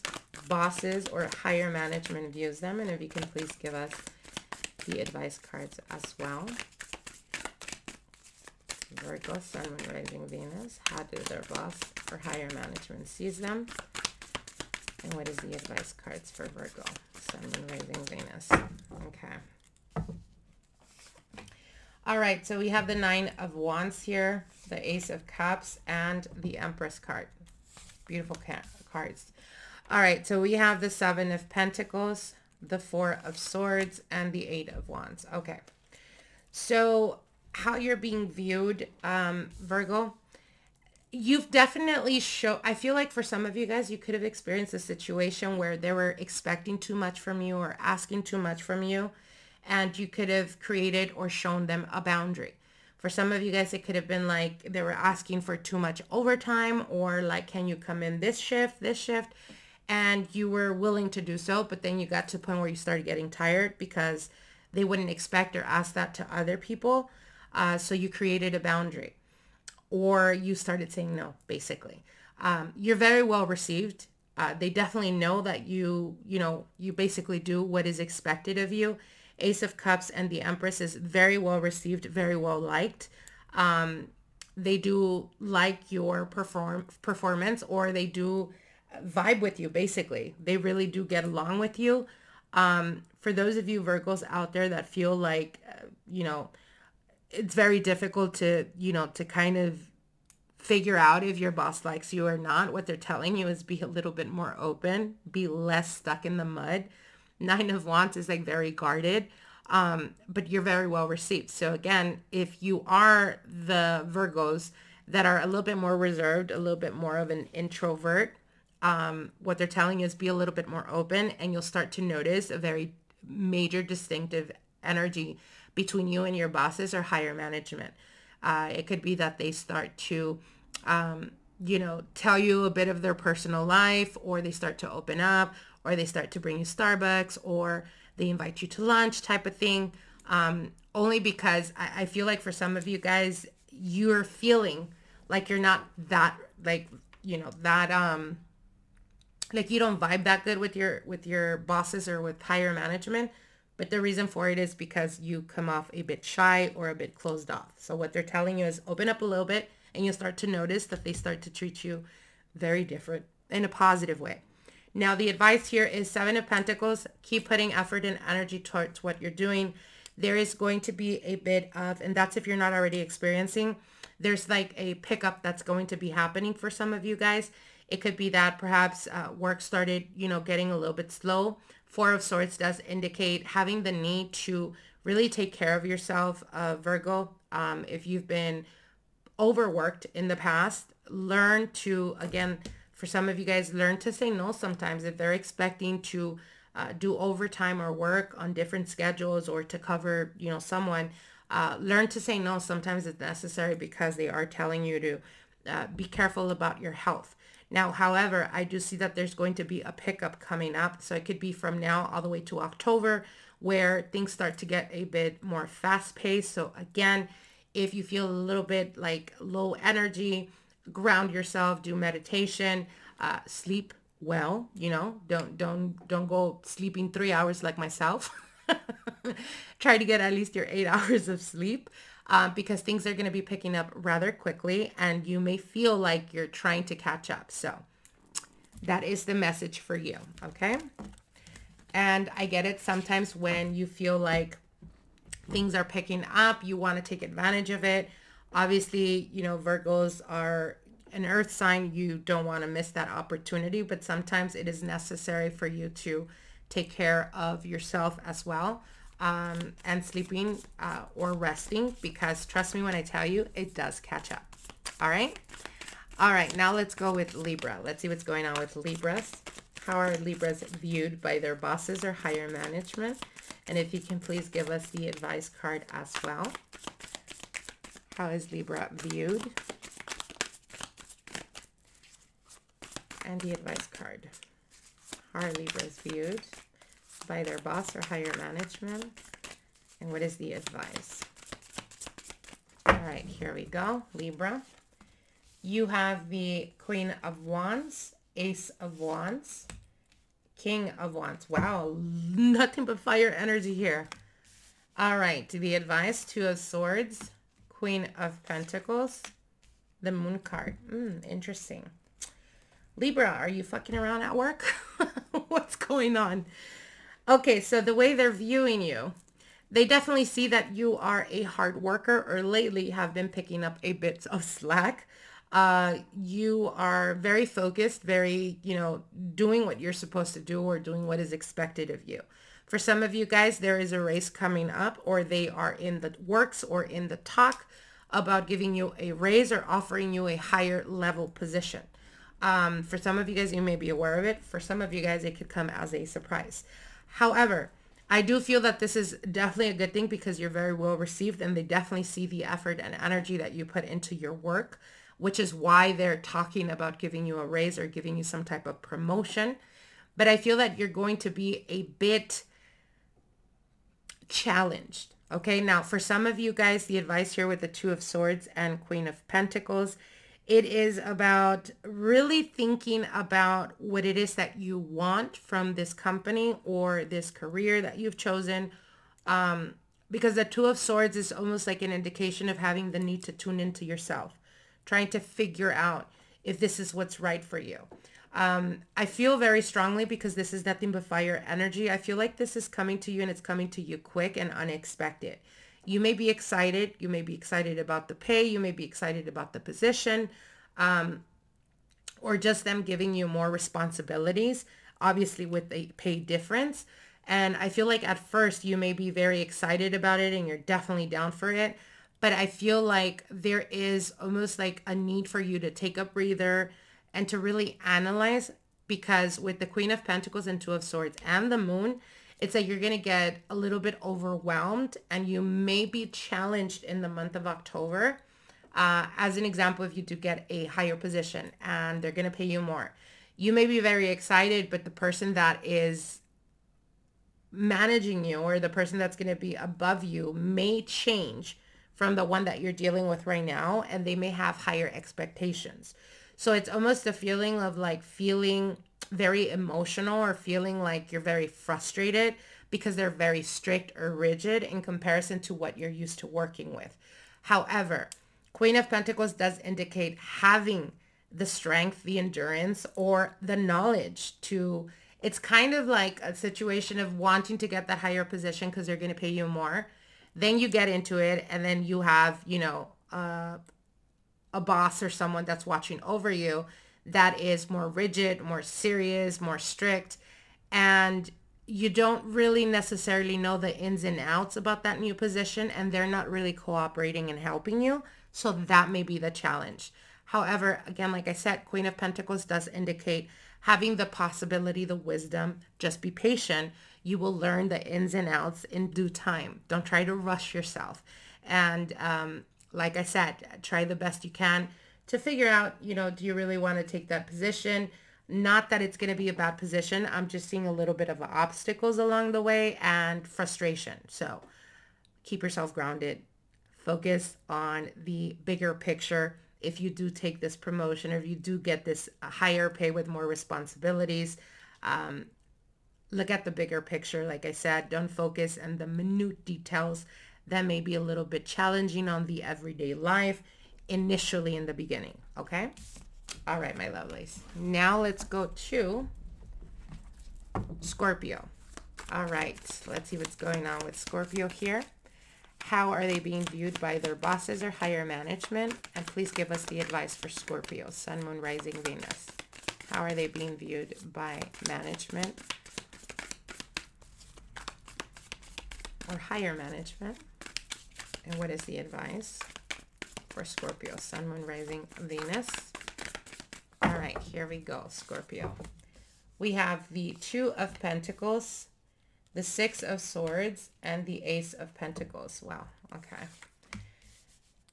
bosses, or higher management views them? And if you can please give us the advice cards as well. Virgo, Sun, Moon, Rising, Venus. How do their boss or higher management sees them? And what is the advice cards for Virgo, Sun, Moon, Rising, Venus? Okay. All right, so we have the Nine of Wands here, the Ace of Cups, and the Empress card. Beautiful cards. All right, so we have the Seven of Pentacles, the Four of Swords, and the Eight of Wands. Okay. So how you're being viewed, Virgo, you've definitely shown, I feel like for some of you guys, you could have experienced a situation where they were expecting too much from you or asking too much from you, and you could have created or shown them a boundary. For some of you guys, it could have been like they were asking for too much overtime, or like, can you come in this shift? And you were willing to do so, but then you got to the point where you started getting tired because they wouldn't expect or ask that to other people. So you created a boundary, or you started saying no, basically. You're very well received. They definitely know that you basically do what is expected of you. Ace of Cups and the Empress is very well received, very well liked. They do like your performance, or they do vibe with you, basically. They really do get along with you. For those of you Virgos out there that feel like, it's very difficult to, to kind of figure out if your boss likes you or not, what they're telling you is be a little bit more open, be less stuck in the mud. Nine of Wands is like very guarded, but you're very well received. So again, if you are the Virgos that are a little bit more reserved, a little bit more of an introvert, what they're telling you is be a little bit more open, and you'll start to notice a very major distinctive energy between you and your bosses or higher management. It could be that they start to, tell you a bit of their personal life, or they start to open up, or they start to bring you Starbucks, or they invite you to lunch type of thing. Only because I feel like for some of you guys, you're feeling like you're not that, like you don't vibe that good with your bosses or with higher management. But the reason for it is because you come off a bit shy or a bit closed off. So what they're telling you is open up a little bit, and you'll start to notice that they start to treat you very different in a positive way. Now, the advice here is Seven of Pentacles. Keep putting effort and energy towards what you're doing. There is going to be a bit of, and that's if you're not already experiencing, there's like a pickup that's going to be happening for some of you guys. It could be that perhaps work started, getting a little bit slow. Four of Swords does indicate having the need to really take care of yourself, Virgo. If you've been overworked in the past, learn to, again, for some of you guys, learn to say no sometimes. If they're expecting to do overtime or work on different schedules or to cover, someone, learn to say no. Sometimes it's necessary because they are telling you to be careful about your health. Now, however, I do see that there's going to be a pickup coming up. So it could be from now all the way to October, where things start to get a bit more fast paced. So again, if you feel a little bit like low energy, ground yourself, do meditation, sleep well, don't go sleeping 3 hours like myself. Try to get at least your 8 hours of sleep. Because things are going to be picking up rather quickly, and you may feel like you're trying to catch up. So that is the message for you. Okay. And I get it. Sometimes when you feel like things are picking up, you want to take advantage of it. Obviously, Virgos are an earth sign. You don't want to miss that opportunity, but sometimes it is necessary for you to take care of yourself as well. And sleeping or resting, because trust me when I tell you, it does catch up. All right, now let's go with Libra. Let's see what's going on with Libras. How are Libras viewed by their bosses or higher management? And if you can please give us the advice card as well. How is Libra viewed? And the advice card. How are Libras viewed by their boss or higher management, and what is the advice? All right, here we go. Libra, you have the Queen of Wands, Ace of Wands, King of Wands. Wow, nothing but fire energy here. All right, the advice, Two of Swords, Queen of Pentacles, the Moon card. Interesting. Libra, are you fucking around at work? What's going on? Okay, so the way they're viewing you, they definitely see that you are a hard worker, or lately have been picking up a bit of slack. You are very focused, very, doing what you're supposed to do or doing what is expected of you. For some of you guys, there is a raise coming up, or they are in the works or in the talk about giving you a raise or offering you a higher level position. For some of you guys, you may be aware of it. For some of you guys, it could come as a surprise. However, I do feel that this is definitely a good thing because you're very well received and they definitely see the effort and energy that you put into your work, which is why they're talking about giving you a raise or giving you some type of promotion. But I feel that you're going to be a bit challenged. Okay, now for some of you guys, the advice here with the Two of Swords and Queen of Pentacles, it is about really thinking about what it is that you want from this company or this career that you've chosen. Because the Two of Swords is almost like an indication of having the need to tune into yourself, trying to figure out if this is what's right for you. I feel very strongly, because this is nothing but fire energy, I feel like this is coming to you, and it's coming to you quick and unexpected. You may be excited. You may be excited about the pay. You may be excited about the position, or just them giving you more responsibilities, obviously with a pay difference. And I feel like at first you may be very excited about it and you're definitely down for it. But I feel like there is almost like a need for you to take a breather and to really analyze, because with the Queen of Pentacles and Two of Swords and the Moon, it's like you're going to get a little bit overwhelmed, and you may be challenged in the month of October. As an example, if you do get a higher position and they're going to pay you more, you may be very excited, but the person that is managing you or the person that's going to be above you may change from the one that you're dealing with right now, and they may have higher expectations. So it's almost a feeling of like feeling very emotional or feeling like you're very frustrated because they're very strict or rigid in comparison to what you're used to working with. However, Queen of Pentacles does indicate having the strength, the endurance, or the knowledge to, it's kind of like a situation of wanting to get that higher position because they're going to pay you more. Then you get into it, and then you have, you know, a boss or someone that's watching over you that is more rigid, more serious, more strict, and you don't really necessarily know the ins and outs about that new position, and they're not really cooperating and helping you. So that may be the challenge. However, again, like I said, Queen of Pentacles does indicate having the possibility, the wisdom. Just be patient. You will learn the ins and outs in due time. Don't try to rush yourself. And like I said, try the best you can to figure out, you know, do you really want to take that position? Not that it's going to be a bad position. I'm just seeing a little bit of obstacles along the way and frustration. So keep yourself grounded. Focus on the bigger picture. If you do take this promotion, or if you do get this higher pay with more responsibilities, look at the bigger picture. Like I said, don't focus on the minute details. That may be a little bit challenging on the everyday life initially in the beginning. Okay. All right, my lovelies. Now let's go to Scorpio. All right. Let's see what's going on with Scorpio here. How are they being viewed by their bosses or higher management? And please give us the advice for Scorpio, Sun, Moon, Rising, Venus. How are they being viewed by management or higher management? And what is the advice for Scorpio, Sun, Moon, Rising, Venus? All right, here we go, Scorpio. We have the Two of Pentacles, the Six of Swords, and the Ace of Pentacles. Wow, okay.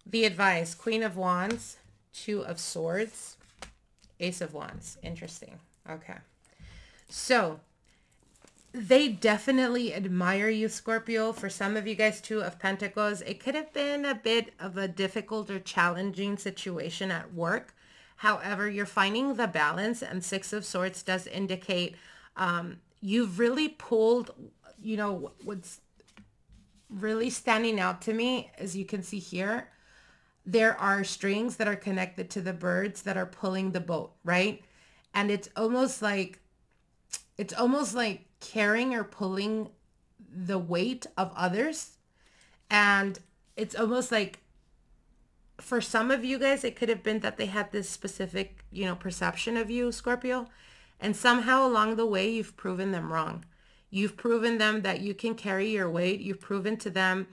The advice, Queen of Wands, Two of Swords, Ace of Wands. Interesting, okay. So they definitely admire you, Scorpio. For some of you guys, Two of Pentacles, it could have been a bit of a difficult or challenging situation at work. However, you're finding the balance, and Six of Swords does indicate you've really pulled, you know, what's really standing out to me, as you can see here, there are strings that are connected to the birds that are pulling the boat, right? And it's almost like carrying or pulling the weight of others. And it's almost like for some of you guys, it could have been that they had this specific, you know, perception of you, Scorpio, and somehow along the way, you've proven them wrong. You've proven them that you can carry your weight. You've proven to them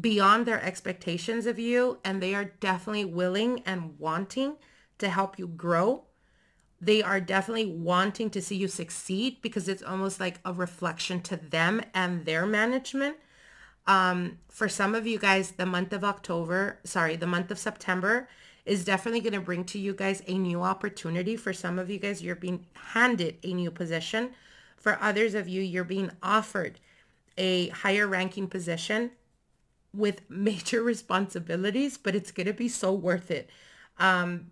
beyond their expectations of you, and they are definitely willing and wanting to help you grow. They are definitely wanting to see you succeed because it's almost like a reflection to them and their management. For some of you guys, the month of September is definitely going to bring to you guys a new opportunity. For some of you guys, you're being handed a new position. For others of you, you're being offered a higher ranking position with major responsibilities, but it's going to be so worth it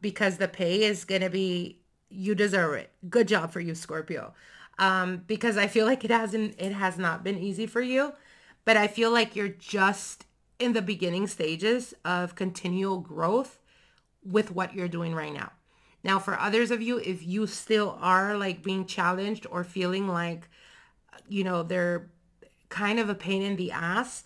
because the pay is going to be, you deserve it. Good job for you, Scorpio, because I feel like it has not been easy for you, but I feel like you're just in the beginning stages of continual growth with what you're doing right now. Now, for others of you, if you still are like being challenged or feeling like, you know, they're kind of a pain in the ass,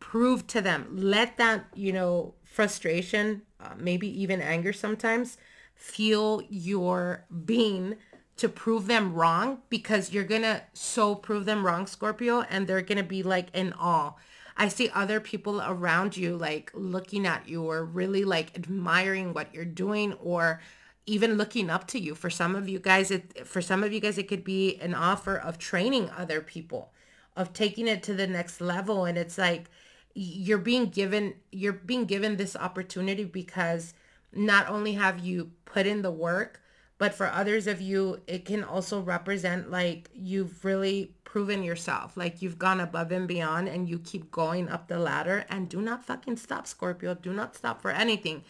prove to them, let that, you know, frustration, maybe even anger sometimes, fuel your being to prove them wrong, because you're going to so prove them wrong, Scorpio, and they're going to be like in awe. I see other people around you like looking at you or really like admiring what you're doing or even looking up to you. For some of you guys, it could be an offer of training other people, of taking it to the next level. And it's like you're being given this opportunity because not only have you put in the work, but for others of you, it can also represent like you've really proven yourself, like you've gone above and beyond and you keep going up the ladder. And do not fucking stop, Scorpio. Do not stop for anything,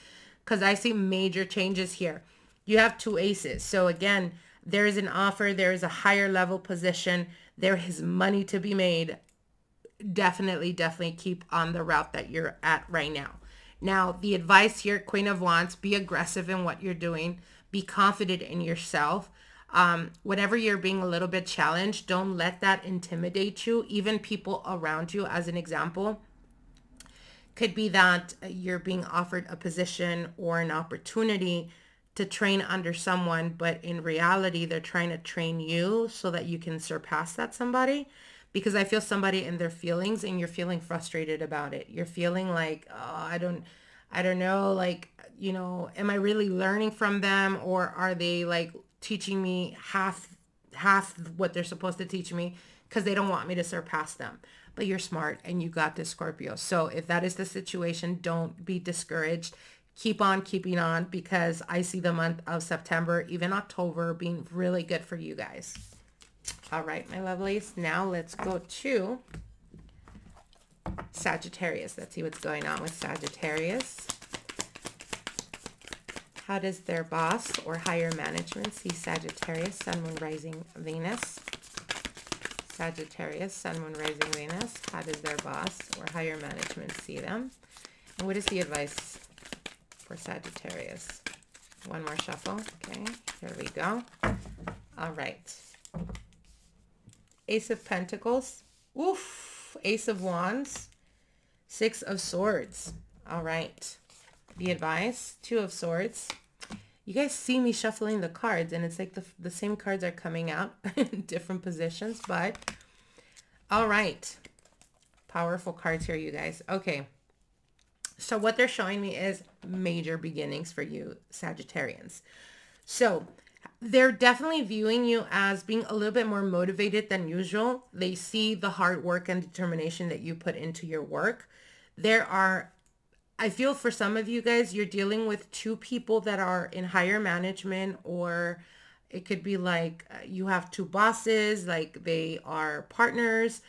because I see major changes here. You have two aces. So again, there is an offer. There is a higher level position. There is money to be made. Definitely keep on the route that you're at right now. Now, the advice here, Queen of Wands, be aggressive in what you're doing. Be confident in yourself. Whenever you're being a little bit challenged, don't let that intimidate you. Even people around you, as an example, could be that you're being offered a position or an opportunity to train under someone, but in reality, they're trying to train you so that you can surpass that somebody, because I feel somebody in their feelings and you're feeling frustrated about it. You're feeling like, oh, I don't know, like, you know, am I really learning from them, or are they like teaching me half what they're supposed to teach me because they don't want me to surpass them? But you're smart and you got this, Scorpio. So if that is the situation, don't be discouraged. Keep on keeping on, because I see the month of September, even October, being really good for you guys. All right, my lovelies. Now let's go to Sagittarius. Let's see what's going on with Sagittarius. How does their boss or higher management see Sagittarius, Sun, Moon, Rising, Venus? Sagittarius, Sun, Moon, Rising, Venus. How does their boss or higher management see them? And what is the advice for Sagittarius? One more shuffle. Okay, here we go. All right. Ace of Pentacles. Oof. Ace of Wands. Six of Swords. All right. The advice. Two of Swords. You guys see me shuffling the cards, and it's like the same cards are coming out in different positions, but all right. Powerful cards here, you guys. Okay. So what they're showing me is major beginnings for you, Sagittarians. So they're definitely viewing you as being a little bit more motivated than usual. They see the hard work and determination that you put into your work. I feel for some of you guys, you're dealing with two people that are in higher management, or it could be like you have two bosses, like they are partners,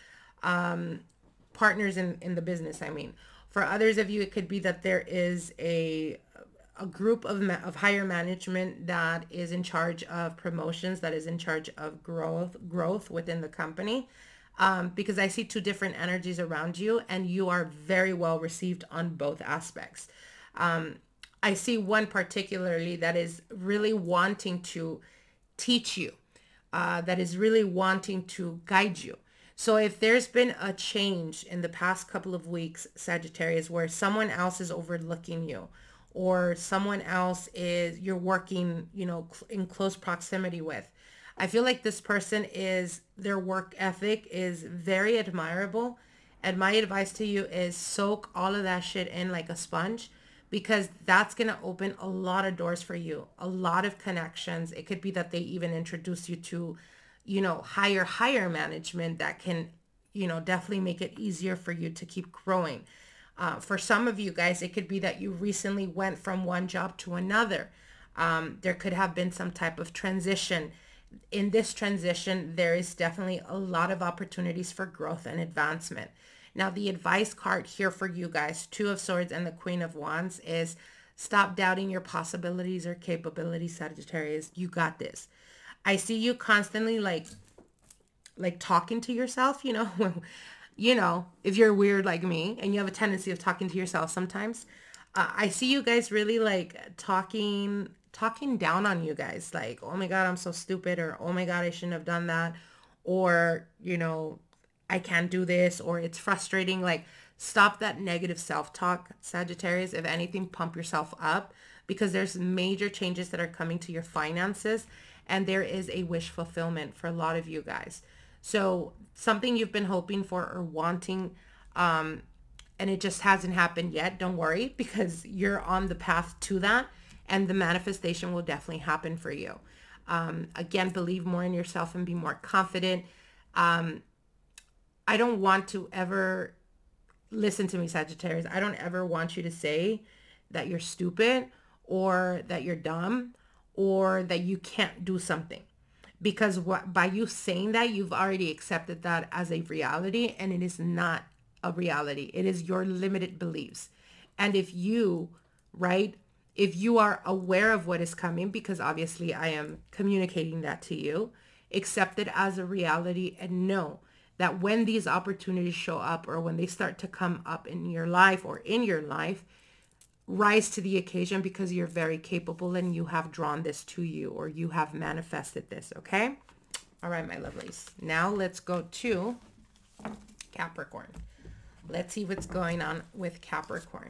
partners in the business, I mean. For others of you, it could be that there is a group of higher management that is in charge of promotions, that is in charge of growth within the company, because I see two different energies around you, and you are very well received on both aspects. I see one particularly that is really wanting to teach you, that is really wanting to guide you. So if there's been a change in the past couple of weeks, Sagittarius, where someone else is overlooking you, or someone else you're working, you know, in close proximity with, I feel like this person is, their work ethic is very admirable. And my advice to you is soak all of that shit in like a sponge, because that's going to open a lot of doors for you, a lot of connections. It could be that they even introduce you to, you know, higher management that can, you know, definitely make it easier for you to keep growing. For some of you guys, it could be that you recently went from one job to another. There could have been some type of transition. In this transition, there is definitely a lot of opportunities for growth and advancement. Now, the advice card here for you guys, Two of Swords and the Queen of Wands, is stop doubting your possibilities or capabilities, Sagittarius. You got this. I see you constantly like talking to yourself, you know, you know, if you're weird like me and you have a tendency of talking to yourself sometimes, I see you guys really like talking down on you guys, like, oh my God, I'm so stupid, or oh my God, I shouldn't have done that, or, you know, I can't do this, or it's frustrating. Like, stop that negative self-talk, Sagittarius. If anything, pump yourself up, because there's major changes that are coming to your finances, and there is a wish fulfillment for a lot of you guys. So something you've been hoping for or wanting, and it just hasn't happened yet, don't worry, because you're on the path to that, and the manifestation will definitely happen for you. Again, believe more in yourself and be more confident. I don't want to ever, listen to me, Sagittarius, I don't ever want you to say that you're stupid or that you're dumb or that you can't do something, because by you saying that, you've already accepted that as a reality, and it is not a reality. It is your limited beliefs. And if you, right, if you are aware of what is coming, because obviously I am communicating that to you, accept it as a reality and know that when these opportunities show up, or when they start to come up in your life or in your life, rise to the occasion, because you're very capable and you have drawn this to you, or you have manifested this, okay? All right, my lovelies. Now let's go to Capricorn. Let's see what's going on with Capricorn.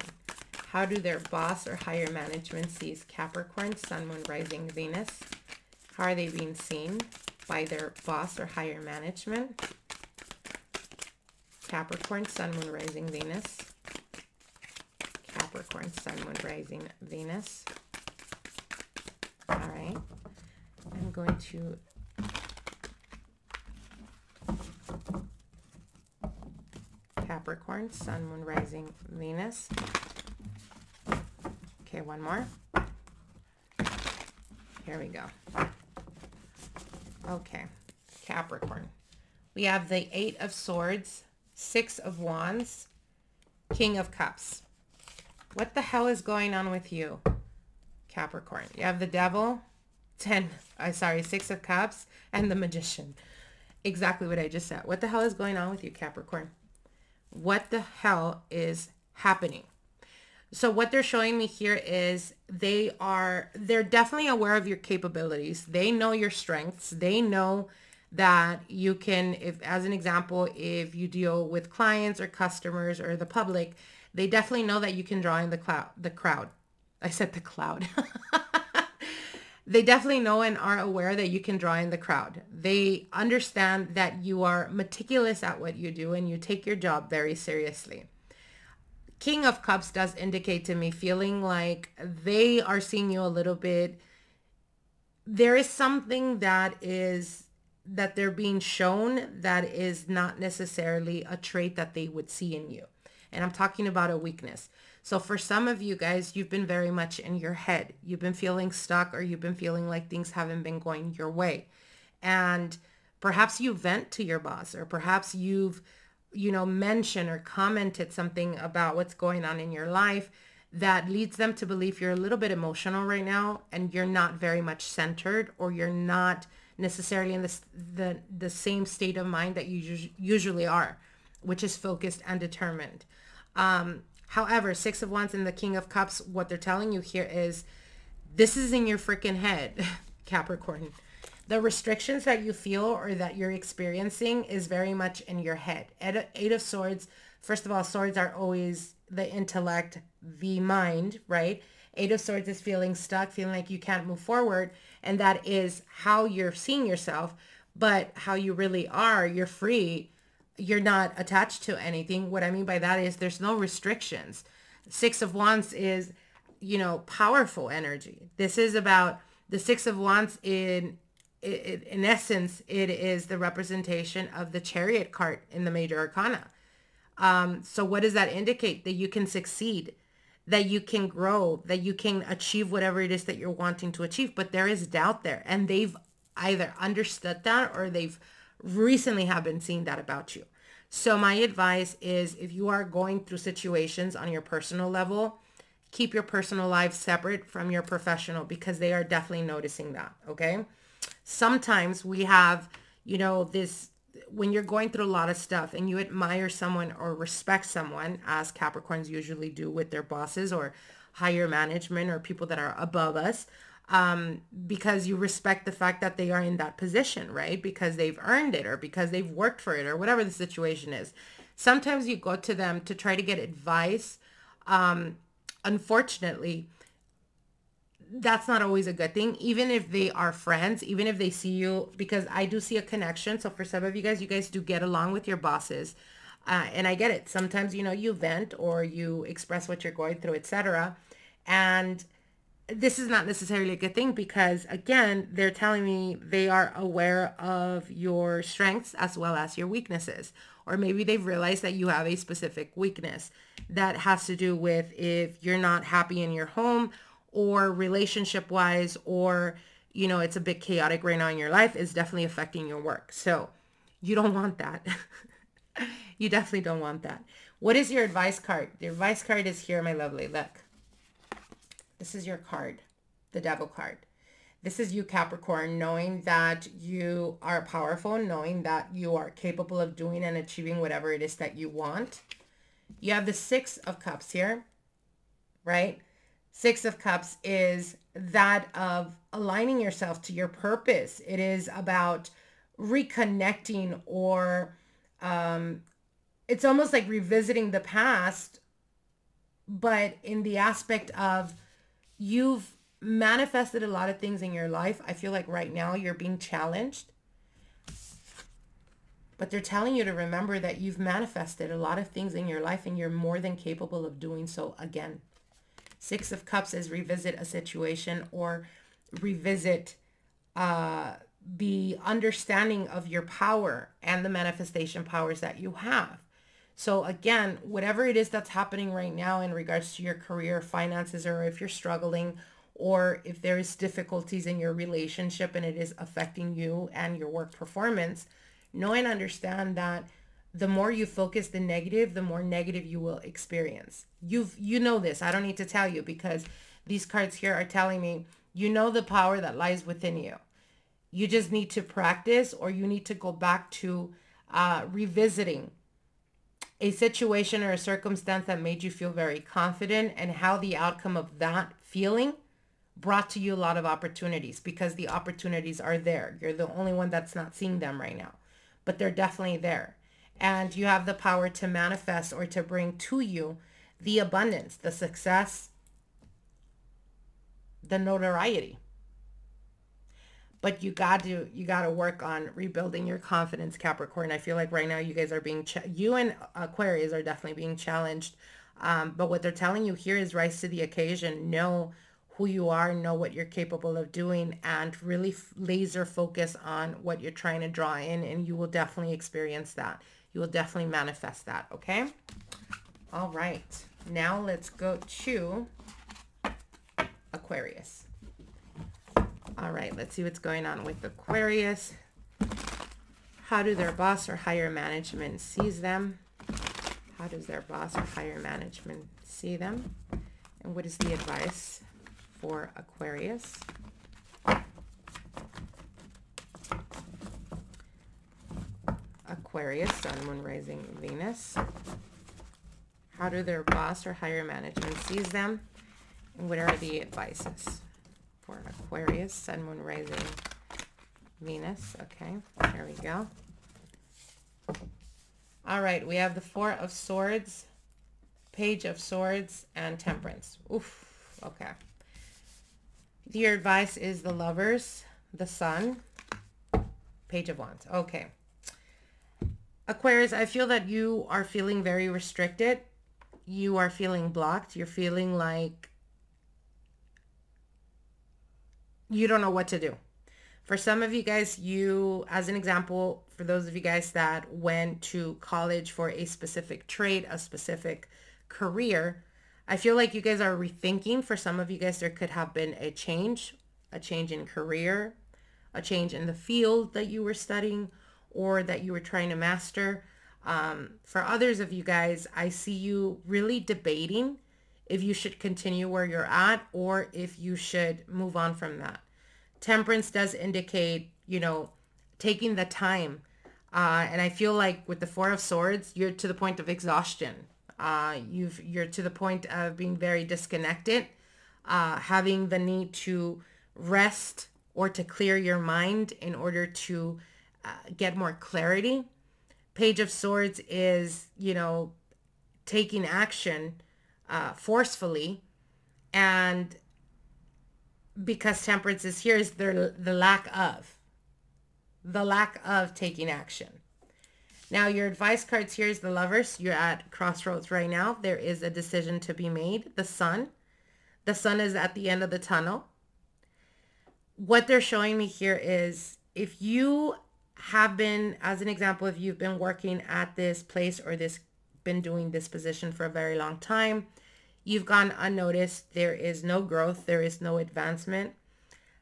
How do their boss or higher management sees Capricorn, Sun, Moon, Rising, Venus? How are they being seen by their boss or higher management? Capricorn, Sun, Moon, Rising, Venus. Capricorn, Sun, Moon, Rising, Venus. All right. I'm going to Capricorn, Sun, Moon, Rising, Venus. Okay, one more. Here we go. Okay, Capricorn. We have the Eight of Swords, Six of Wands, King of Cups. What the hell is going on with you, Capricorn? You have the Devil, Six of Cups, and the Magician. Exactly what I just said. What the hell is going on with you, Capricorn? What the hell is happening? So what they're showing me here is they're definitely aware of your capabilities. They know your strengths. They know that you can, as an example, if you deal with clients or customers or the public, they definitely know that you can draw in the crowd. I said the cloud. They definitely know and are aware that you can draw in the crowd. They understand that you are meticulous at what you do and you take your job very seriously. King of Cups does indicate to me feeling like they are seeing you a little bit. There is something that they're being shown that is not necessarily a trait that they would see in you. And I'm talking about a weakness. So for some of you guys, you've been very much in your head. You've been feeling stuck, or you've been feeling like things haven't been going your way. And perhaps you vent to your boss, or perhaps you've, you know, mentioned or commented something about what's going on in your life that leads them to believe you're a little bit emotional right now, and you're not very much centered, or you're not necessarily in the same state of mind that you usually are, which is focused and determined. However, Six of Wands and the King of Cups, what they're telling you here is this is in your freaking head, Capricorn. The restrictions that you feel or that you're experiencing is very much in your head. Eight of Swords, first of all, swords are always the intellect, the mind, right? Eight of Swords is feeling stuck, feeling like you can't move forward. And that is how you're seeing yourself, but how you really are. You're free. You're not attached to anything. What I mean by that is there's no restrictions. Six of Wands is, you know, powerful energy. This is about the Six of Wands in essence, it is the representation of the Chariot card in the Major Arcana. So what does that indicate? That you can succeed, that you can grow, that you can achieve whatever it is that you're wanting to achieve. But there is doubt there, and they've either understood that or they've recently have been seeing that about you. So my advice is, if you are going through situations on your personal level, keep your personal life separate from your professional, because they are definitely noticing that. Okay. Sometimes we have, you know, this, when you're going through a lot of stuff and you admire someone or respect someone, as Capricorns usually do with their bosses or higher management or people that are above us, because you respect the fact that they are in that position, right? Because they've earned it, or because they've worked for it, or whatever the situation is. Sometimes you go to them to try to get advice. Unfortunately, that's not always a good thing, even if they are friends, even if they see you, because I do see a connection. So for some of you guys do get along with your bosses. And I get it. Sometimes, you know, you vent or you express what you're going through, etc. And this is not necessarily a good thing, because again, they're telling me they are aware of your strengths as well as your weaknesses, or maybe they've realized that you have a specific weakness that has to do with if you're not happy in your home or relationship wise, or, you know, it's a bit chaotic right now in your life, is definitely affecting your work. So you don't want that. You definitely don't want that. What is your advice card? The advice card is here, my lovely. Look. This is your card, the Devil card. This is you, Capricorn, knowing that you are powerful, knowing that you are capable of doing and achieving whatever it is that you want. You have the Six of Cups here, right? Six of Cups is that of aligning yourself to your purpose. It is about reconnecting, or it's almost like revisiting the past, but in the aspect of, you've manifested a lot of things in your life. I feel like right now you're being challenged, but they're telling you to remember that you've manifested a lot of things in your life and you're more than capable of doing so again. Six of Cups is revisit a situation, or revisit the understanding of your power and the manifestation powers that you have. So again, whatever it is that's happening right now in regards to your career, finances, or if you're struggling, or if there is difficulties in your relationship and it is affecting you and your work performance, know and understand that the more you focus the negative, the more negative you will experience. You know this. I don't need to tell you, because these cards here are telling me, you know, the power that lies within you. You just need to practice, or you need to go back to revisiting a situation or a circumstance that made you feel very confident, and how the outcome of that feeling brought to you a lot of opportunities, because the opportunities are there. You're the only one that's not seeing them right now, but they're definitely there. And you have the power to manifest, or to bring to you the abundance, the success, the notoriety. But you got to work on rebuilding your confidence, Capricorn. I feel like right now you guys are being, you and Aquarius are definitely being challenged. But what they're telling you here is rise to the occasion. Know who you are, know what you're capable of doing, and really laser focus on what you're trying to draw in. And you will definitely experience that. You will definitely manifest that. Okay. All right. Now let's go to Aquarius. All right, let's see what's going on with Aquarius. How do their boss or higher management sees them? How does their boss or higher management see them? And what is the advice for Aquarius? Aquarius, Sun, Moon, Rising, Venus. How do their boss or higher management sees them? And what are the advices? Aquarius, Sun, Moon, Rising, Venus. Okay, there we go. All right, we have the Four of Swords, Page of Swords, and Temperance. Oof, okay. Your advice is the Lovers, the Sun, Page of Wands. Okay. Aquarius, I feel that you are feeling very restricted. You are feeling blocked. You're feeling like you don't know what to do. For some of you guys, as an example, for those of you guys that went to college for a specific trade, a specific career, I feel like you guys are rethinking. For some of you guys, there could have been a change in career, a change in the field that you were studying or that you were trying to master. For others of you guys, I see you really debating if you should continue where you're at or if you should move on from that. Temperance does indicate, you know, taking the time. And I feel like with the Four of Swords, you're to the point of exhaustion. You're to the point of being very disconnected, having the need to rest or to clear your mind in order to get more clarity. Page of Swords is, you know, taking action forcefully. And because Temperance is here, is the lack of taking action. Now, your advice cards here is the Lovers. You're at crossroads right now. There is a decision to be made. The Sun. The Sun is at the end of the tunnel. What they're showing me here is if you have been, as an example, if you've been working at this place or been doing this position for a very long time, you've gone unnoticed. There is no growth. There is no advancement.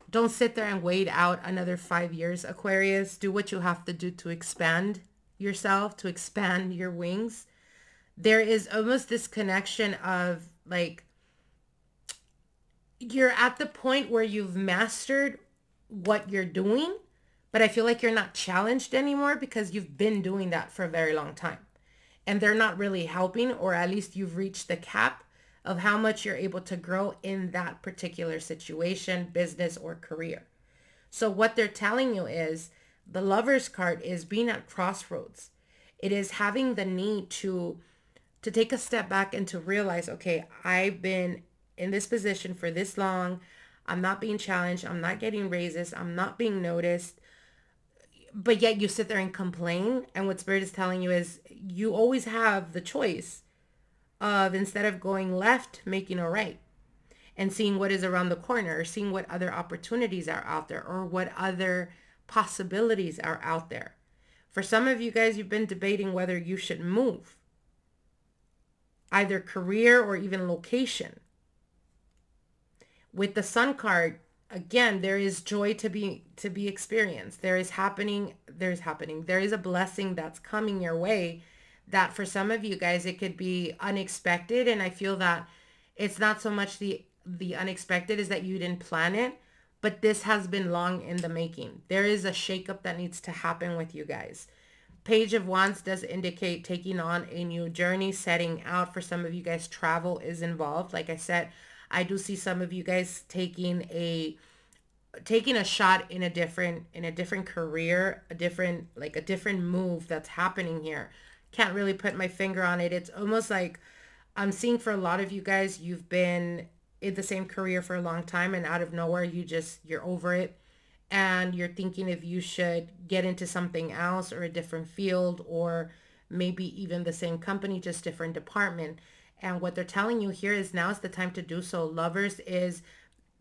Don't sit there and wait out another 5 years, Aquarius. Do what you have to do to expand yourself, to expand your wings. There is almost this connection of like, you're at the point where you've mastered what you're doing, but I feel like you're not challenged anymore because you've been doing that for a very long time. And they're not really helping, or at least you've reached the cap of how much you're able to grow in that particular situation, business, or career. So what they're telling you is the Lover's card is being at crossroads. It is having the need to take a step back and to realize, okay, I've been in this position for this long. I'm not being challenged. I'm not getting raises. I'm not being noticed. But yet you sit there and complain. And what Spirit is telling you is you always have the choice of, instead of going left, making a right and seeing what is around the corner, or seeing what other opportunities are out there or what other possibilities are out there. For some of you guys, you've been debating whether you should move, either career or even location. With the Sun card, again, there is joy to be experienced. There is a blessing that's coming your way that for some of you guys, it could be unexpected. And I feel that it's not so much the unexpected is that you didn't plan it, but this has been long in the making. There is a shakeup that needs to happen with you guys. Page of Wands does indicate taking on a new journey, setting out. For some of you guys, travel is involved. Like I said, I do see some of you guys taking a shot in a different career, a different move that's happening here. Can't really put my finger on it. It's almost like I'm seeing for a lot of you guys, you've been in the same career for a long time, and out of nowhere you're over it and you're thinking if you should get into something else or a different field, or maybe even the same company, just different department. And what they're telling you here is now is the time to do so. Lovers is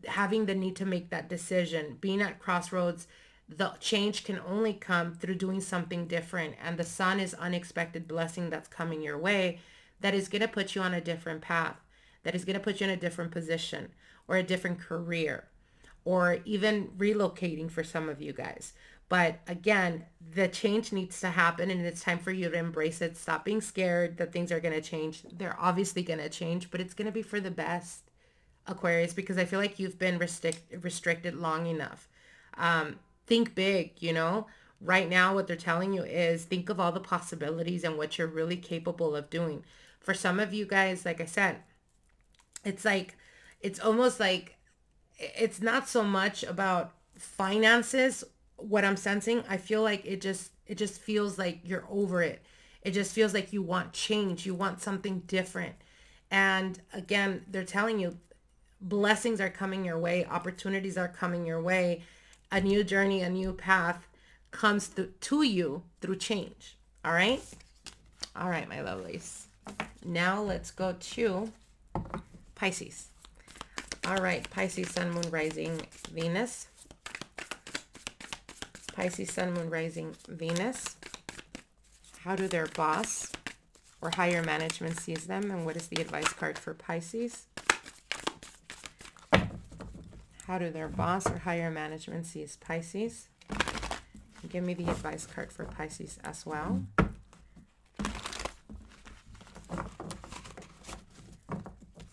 having the need to make that decision, being at crossroads. The change can only come through doing something different. And the Sun is unexpected blessing that's coming your way that is going to put you on a different path, that is going to put you in a different position or a different career, or even relocating for some of you guys. But again, the change needs to happen and it's time for you to embrace it. Stop being scared that things are going to change. They're obviously going to change, but it's going to be for the best, Aquarius, because I feel like you've been restricted long enough. Think big, you know. Right now, what they're telling you is think of all the possibilities and what you're really capable of doing. For some of you guys, like I said, it's almost like it's not so much about finances. What I'm sensing, I feel like it just feels like you're over it. It just feels like you want change. You want something different. And again, they're telling you Blessings are coming your way. Opportunities are coming your way. A new journey, a new path comes to you through change. All right? All right, my lovelies. Now let's go to Pisces. All right, Pisces, Sun, Moon, Rising, Venus. Pisces, Sun, Moon, Rising, Venus. How do their boss or higher management sees them? And what is the advice card for Pisces? How do their boss or higher management sees Pisces? Give me the advice card for Pisces as well.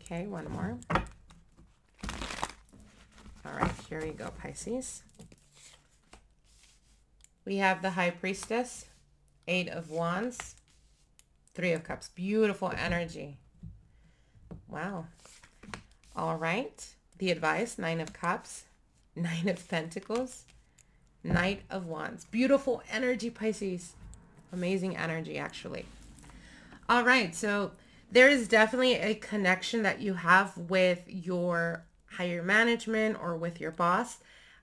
Okay, one more. All right, here you go, Pisces. We have the High Priestess, 8 of Wands, 3 of Cups. Beautiful energy. Wow. All right. The advice, 9 of Cups, 9 of Pentacles, Knight of Wands. Beautiful energy, Pisces. Amazing energy, actually. All right, so there is definitely a connection that you have with your higher management or with your boss.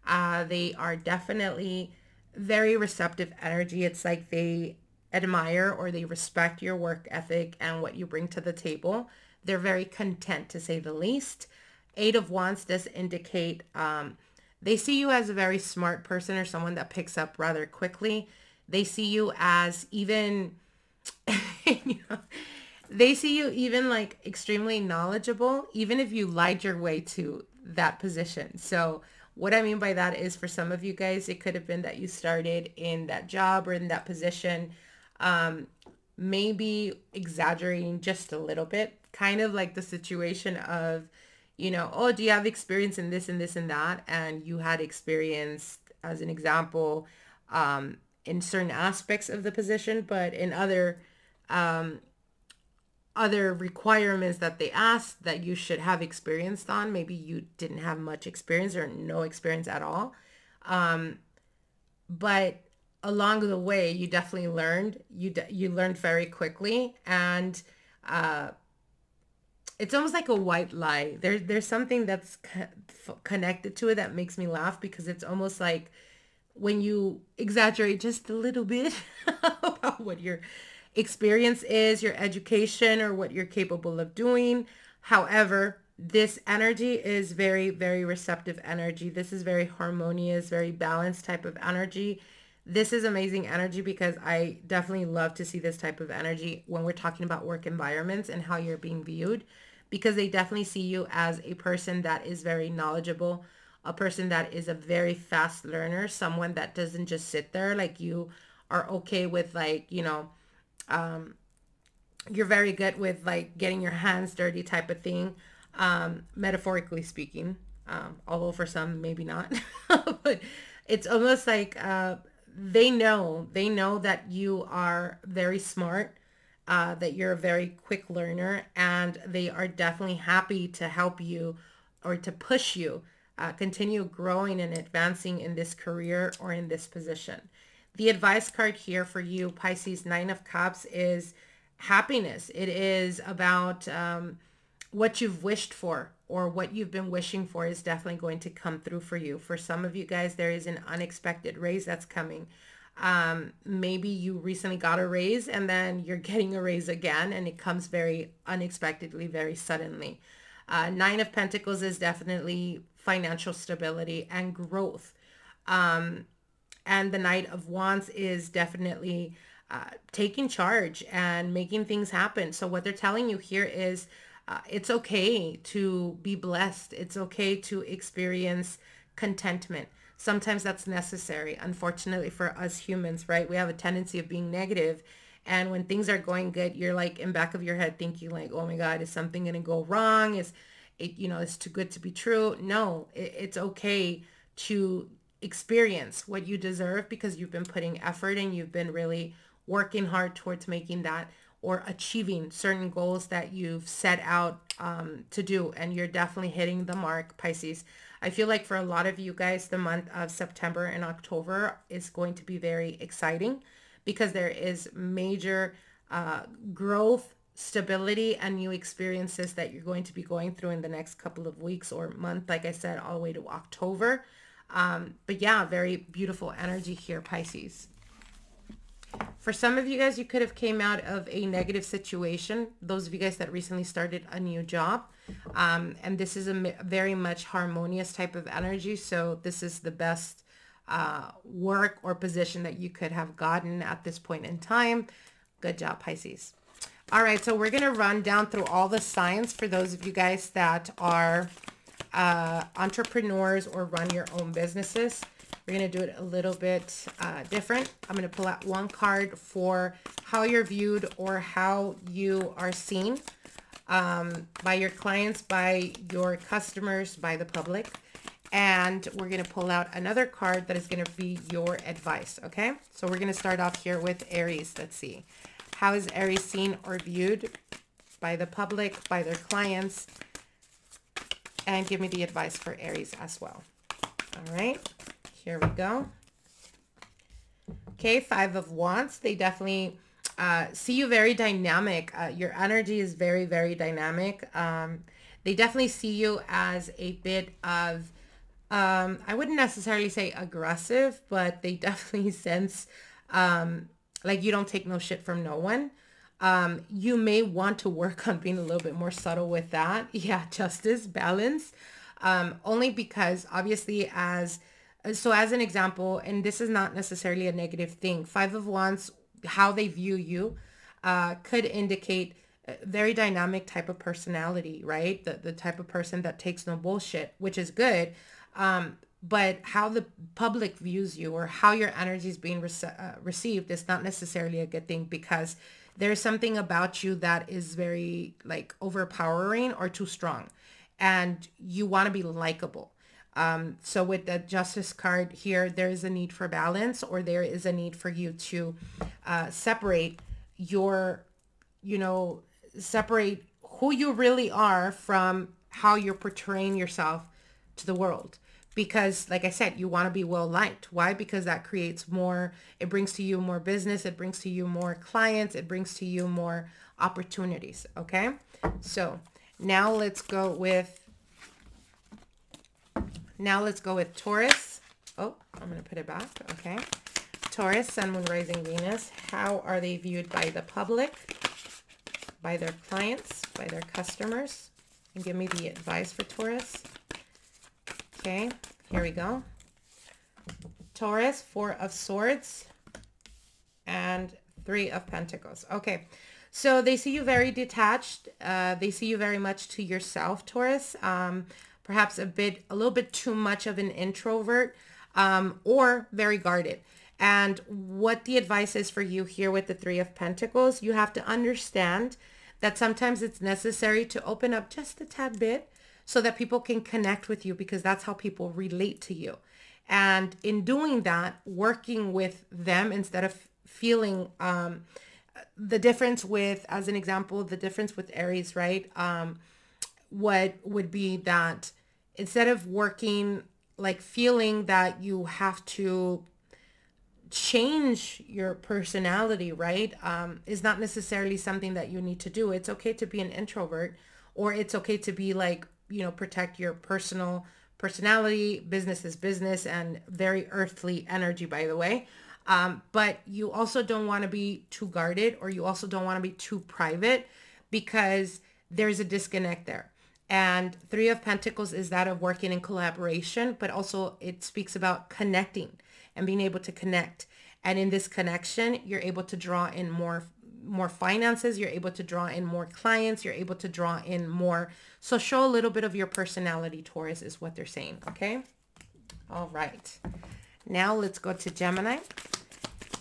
They are definitely very receptive energy. It's like they admire or they respect your work ethic and what you bring to the table. They're very content, to say the least. 8 of Wands does indicate they see you as a very smart person or someone that picks up rather quickly. They see you as even, you know, they see you even like extremely knowledgeable, even if you lied your way to that position. So what I mean by that is, for some of you guys, it could have been that you started in that job or in that position, maybe exaggerating just a little bit, kind of like the situation of, you know, oh, do you have experience in this and this and that? And you had experience, as an example, in certain aspects of the position, but in other other requirements that they asked that you should have experience on, maybe you didn't have much experience or no experience at all. But along the way, you definitely learned, you learned very quickly. And it's almost like a white lie. There's something that's connected to it that makes me laugh, because it's almost like when you exaggerate just a little bit about what you're experience is, your education, or what you're capable of doing. However, this energy is very, very receptive energy. This is very harmonious, very balanced type of energy. This is amazing energy, because I definitely love to see this type of energy when we're talking about work environments and how you're being viewed, because they definitely see you as a person that is very knowledgeable, a person that is a very fast learner, someone that doesn't just sit there. Like, you are okay with, like, you know, you're very good with like getting your hands dirty type of thing, metaphorically speaking, although for some maybe not. But it's almost like they know that you are very smart, that you're a very quick learner, and they are definitely happy to help you or to push you continue growing and advancing in this career or in this position. The advice card here for you, Pisces, 9 of Cups, is happiness. It is about what you've wished for, or what you've been wishing for is definitely going to come through for you. For some of you guys, there is an unexpected raise that's coming. Maybe you recently got a raise, and then you're getting a raise again, and it comes very unexpectedly, very suddenly. 9 of Pentacles is definitely financial stability and growth. And the Knight of Wands is definitely taking charge and making things happen. So what they're telling you here is it's okay to be blessed. It's okay to experience contentment. Sometimes that's necessary, unfortunately, for us humans, right? We have a tendency of being negative. And when things are going good, you're like in back of your head thinking like, oh my God, is something going to go wrong? Is it, you know, it's too good to be true? No, it's okay to experience what you deserve, because you've been putting effort and you've been really working hard towards making that or achieving certain goals that you've set out to do, and you're definitely hitting the mark, Pisces. I feel like for a lot of you guys, the month of September and October is going to be very exciting, because there is major growth, stability and new experiences that you're going to be going through in the next couple of weeks or month, like I said, all the way to October. But yeah, very beautiful energy here, Pisces. For some of you guys, you could have came out of a negative situation. Those of you guys that recently started a new job. And this is a very much harmonious type of energy. So this is the best work or position that you could have gotten at this point in time. Good job, Pisces. All right, so we're going to run down through all the signs for those of you guys that are entrepreneurs or run your own businesses. We're going to do it a little bit different. I'm going to pull out one card for how you're viewed or how you are seen by your clients, by your customers, by the public. And we're going to pull out another card that is going to be your advice. Okay, so we're going to start off here with Aries. Let's see. How is Aries seen or viewed by the public, by their clients? And give me the advice for Aries as well. All right, here we go. Okay, Five of Wands. They definitely see you very dynamic. Your energy is very, very dynamic. They definitely see you as a bit of, I wouldn't necessarily say aggressive, but they definitely sense like you don't take no shit from no one. You may want to work on being a little bit more subtle with that. Yeah, justice, balance. Only because obviously as an example, and this is not necessarily a negative thing, Five of Wands, how they view you could indicate a very dynamic type of personality, right? The type of person that takes no bullshit, which is good. But how the public views you or how your energy is being received is not necessarily a good thing, because there's something about you that is very like overpowering or too strong, and you want to be likable. So with the Justice card here, there is a need for balance, or there is a need for you to separate your, you know, separate who you really are from how you're portraying yourself to the world. Because like I said, you want to be well liked. Why? Because that creates more, it brings to you more business, it brings to you more clients, it brings to you more opportunities. Okay, so now let's go with Taurus. Oh, I'm gonna put it back. Okay, Taurus, Sun, Moon, Rising, Venus. How are they viewed by the public, by their clients, by their customers? And give me the advice for Taurus. Okay, here we go. Taurus, Four of Swords and Three of Pentacles. Okay, so they see you very detached. They see you very much to yourself, Taurus. Perhaps a little bit too much of an introvert, or very guarded. And what the advice is for you here with the Three of Pentacles, you have to understand that sometimes it's necessary to open up just a tad bit, so that people can connect with you, because that's how people relate to you. And in doing that, working with them instead of feeling the difference with, as an example, the difference with Aries, right? What would be that instead of working, like feeling that you have to change your personality, right? Is not necessarily something that you need to do. It's okay to be an introvert, or it's okay to be like, you know, protect your personal personality. Business is business, and very earthly energy, by the way. But you also don't want to be too guarded, or you also don't want to be too private, because there's a disconnect there. And Three of Pentacles is that of working in collaboration, but also it speaks about connecting and being able to connect. And in this connection, you're able to draw in more finances, you're able to draw in more clients, you're able to draw in more. So show a little bit of your personality, Taurus, is what they're saying. Okay, all right, now let's go to Gemini.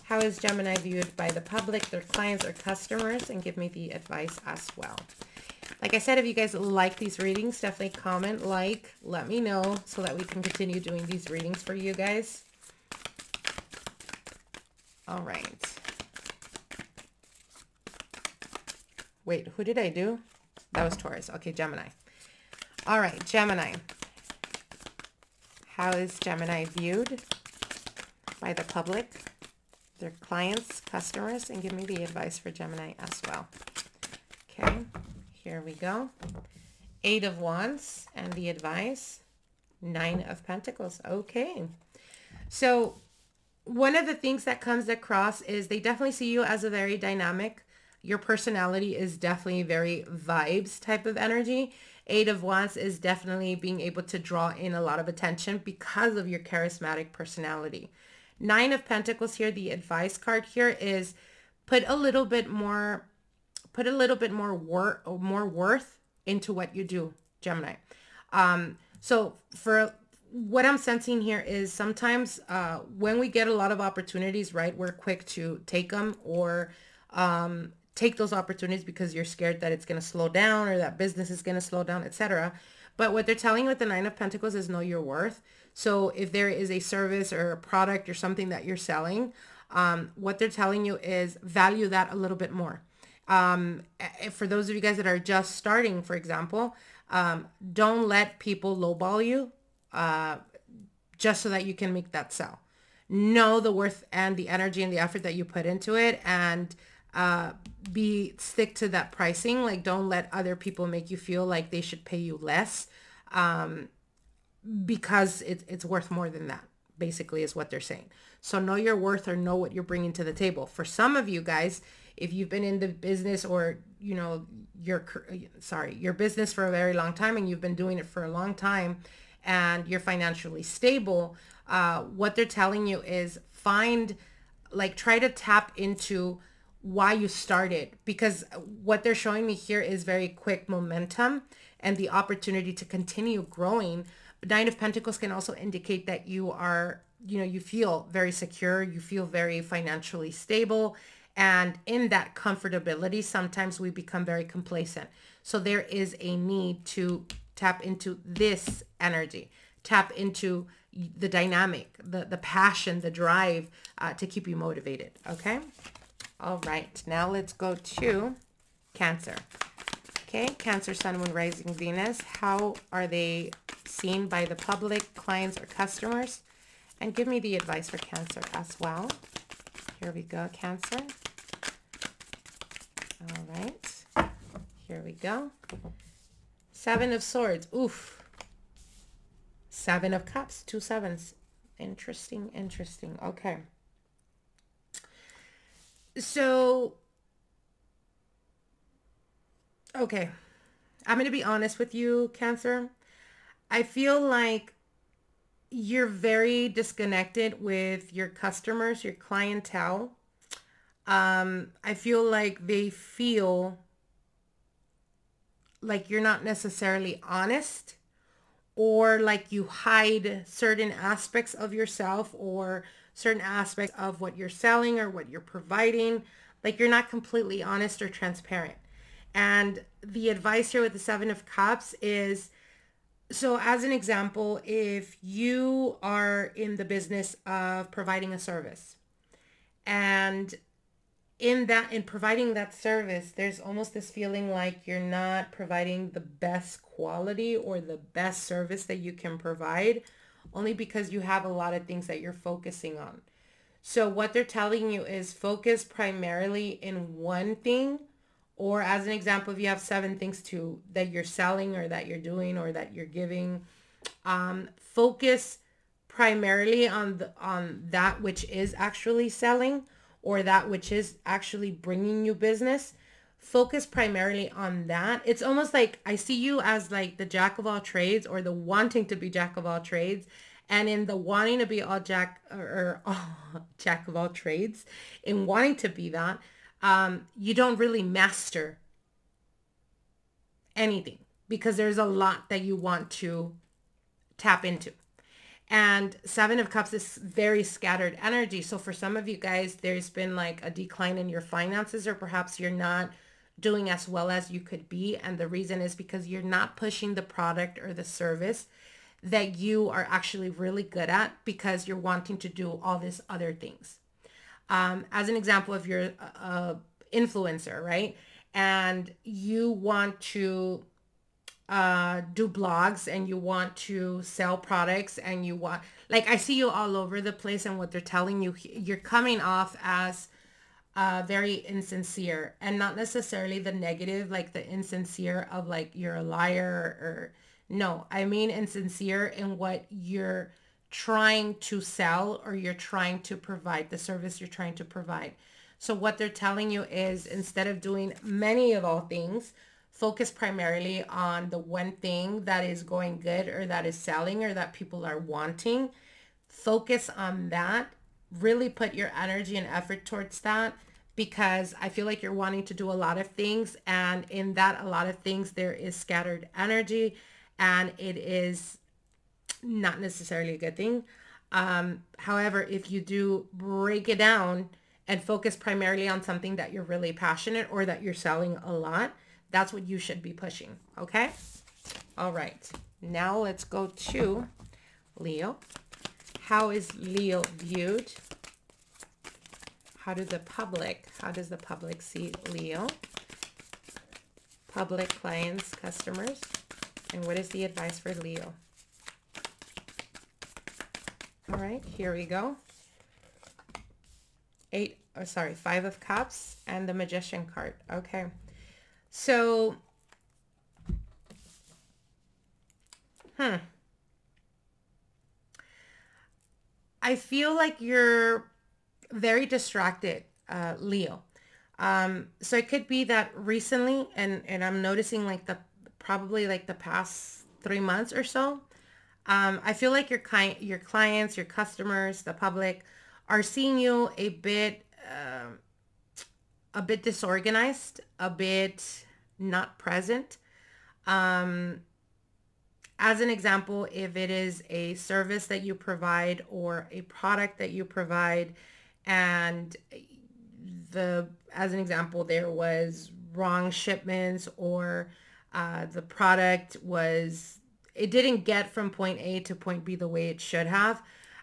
How is Gemini viewed by the public, their clients, or customers? And give me the advice as well. Like I said, if you guys like these readings, definitely comment, like, let me know so that we can continue doing these readings for you guys. All right, wait, who did I do? That was Taurus. Okay, Gemini. All right, Gemini. How is Gemini viewed by the public, their clients, customers? And give me the advice for Gemini as well. Okay, here we go. Eight of Wands and the advice, Nine of Pentacles. Okay, so one of the things that comes across is they definitely see you as a very dynamic. Your personality is definitely very vibes type of energy. Eight of Wands is definitely being able to draw in a lot of attention because of your charismatic personality. Nine of Pentacles here, the advice card here is put a little bit more worth into what you do, Gemini. So for what I'm sensing here is sometimes when we get a lot of opportunities, right, we're quick to take them or take those opportunities because you're scared that it's going to slow down or that business is going to slow down, etc. But what they're telling you with the Nine of Pentacles is know your worth. So if there is a service or a product or something that you're selling, what they're telling you is value that a little bit more. For those of you guys that are just starting, for example, don't let people lowball you just so that you can make that sell. Know the worth and the energy and the effort that you put into it, and stick to that pricing. Like, don't let other people make you feel like they should pay you less because it's worth more than that, basically, is what they're saying. So know your worth or know what you're bringing to the table. For some of you guys, if you've been in the business or, you know, your business for a very long time and you've been doing it for a long time and you're financially stable, what they're telling you is try to tap into why you started, because what they're showing me here is very quick momentum and the opportunity to continue growing. Nine of Pentacles can also indicate that you are, you know, you feel very secure, you feel very financially stable, and in that comfortability, sometimes we become very complacent. So there is a need to tap into this energy, tap into the dynamic, the passion, the drive to keep you motivated. Okay. All right, now let's go to Cancer. Okay, Cancer, Sun, Moon, Rising, Venus. How are they seen by the public, clients, or customers? And give me the advice for Cancer as well. Here we go, Cancer. All right, here we go. Seven of Swords, oof. Seven of Cups, two sevens. Interesting, interesting, okay. So, okay, I'm going to be honest with you, Cancer. I feel like you're very disconnected with your customers, your clientele. I feel like they feel like you're not necessarily honest, or like you hide certain aspects of yourself or certain aspects of what you're selling or what you're providing. Like, you're not completely honest or transparent. And the advice here with the Seven of Cups is, so as an example, if you are in the business of providing a service, and in providing that service, there's almost this feeling like you're not providing the best quality or the best service that you can provide, only because you have a lot of things that you're focusing on. So what they're telling you is focus primarily in one thing, or as an example, if you have seven things that you're selling or that you're doing or that you're giving, focus primarily on that which is actually selling or that which is actually bringing you business. Focus primarily on that. It's almost like I see you as like the jack of all trades, or the wanting to be jack of all trades. And in the wanting to be all jack of all trades, in wanting to be that, you don't really master anything, because there's a lot that you want to tap into. And Seven of Cups is very scattered energy. So for some of you guys, there's been like a decline in your finances, or perhaps you're not doing as well as you could be, and the reason is because you're not pushing the product or the service that you are actually really good at, because you're wanting to do all these other things. As an example, if you're an influencer, right, and you want to do blogs and you want to sell products and you want, like, I see you all over the place, and what they're telling you, you're coming off as very insincere, and not necessarily the negative, like the insincere of like you're a liar or no, I mean insincere in what you're trying to sell or you're trying to provide, the service you're trying to provide. So what they're telling you is instead of doing many of all things, focus primarily on the one thing that is going good or that is selling or that people are wanting. Focus on that. Really put your energy and effort towards that, because I feel like you're wanting to do a lot of things, and in that a lot of things there is scattered energy, and it is not necessarily a good thing. However, if you do break it down and focus primarily on something that you're really passionate or that you're selling a lot, that's what you should be pushing. Okay. All right. Now let's go to Leo. How is Leo viewed? How does the public see Leo? Public, clients, customers. And what is the advice for Leo? All right, here we go. Five of Cups and the Magician card. Okay. So, I feel like you're very distracted, Leo. So it could be that recently, and I'm noticing like probably the past 3 months or so, I feel like your clients, your customers, the public are seeing you a bit disorganized, a bit not present. As an example, if it is a service that you provide or a product that you provide, and as an example, there was wrong shipments, or the product it didn't get from point A to point B the way it should have.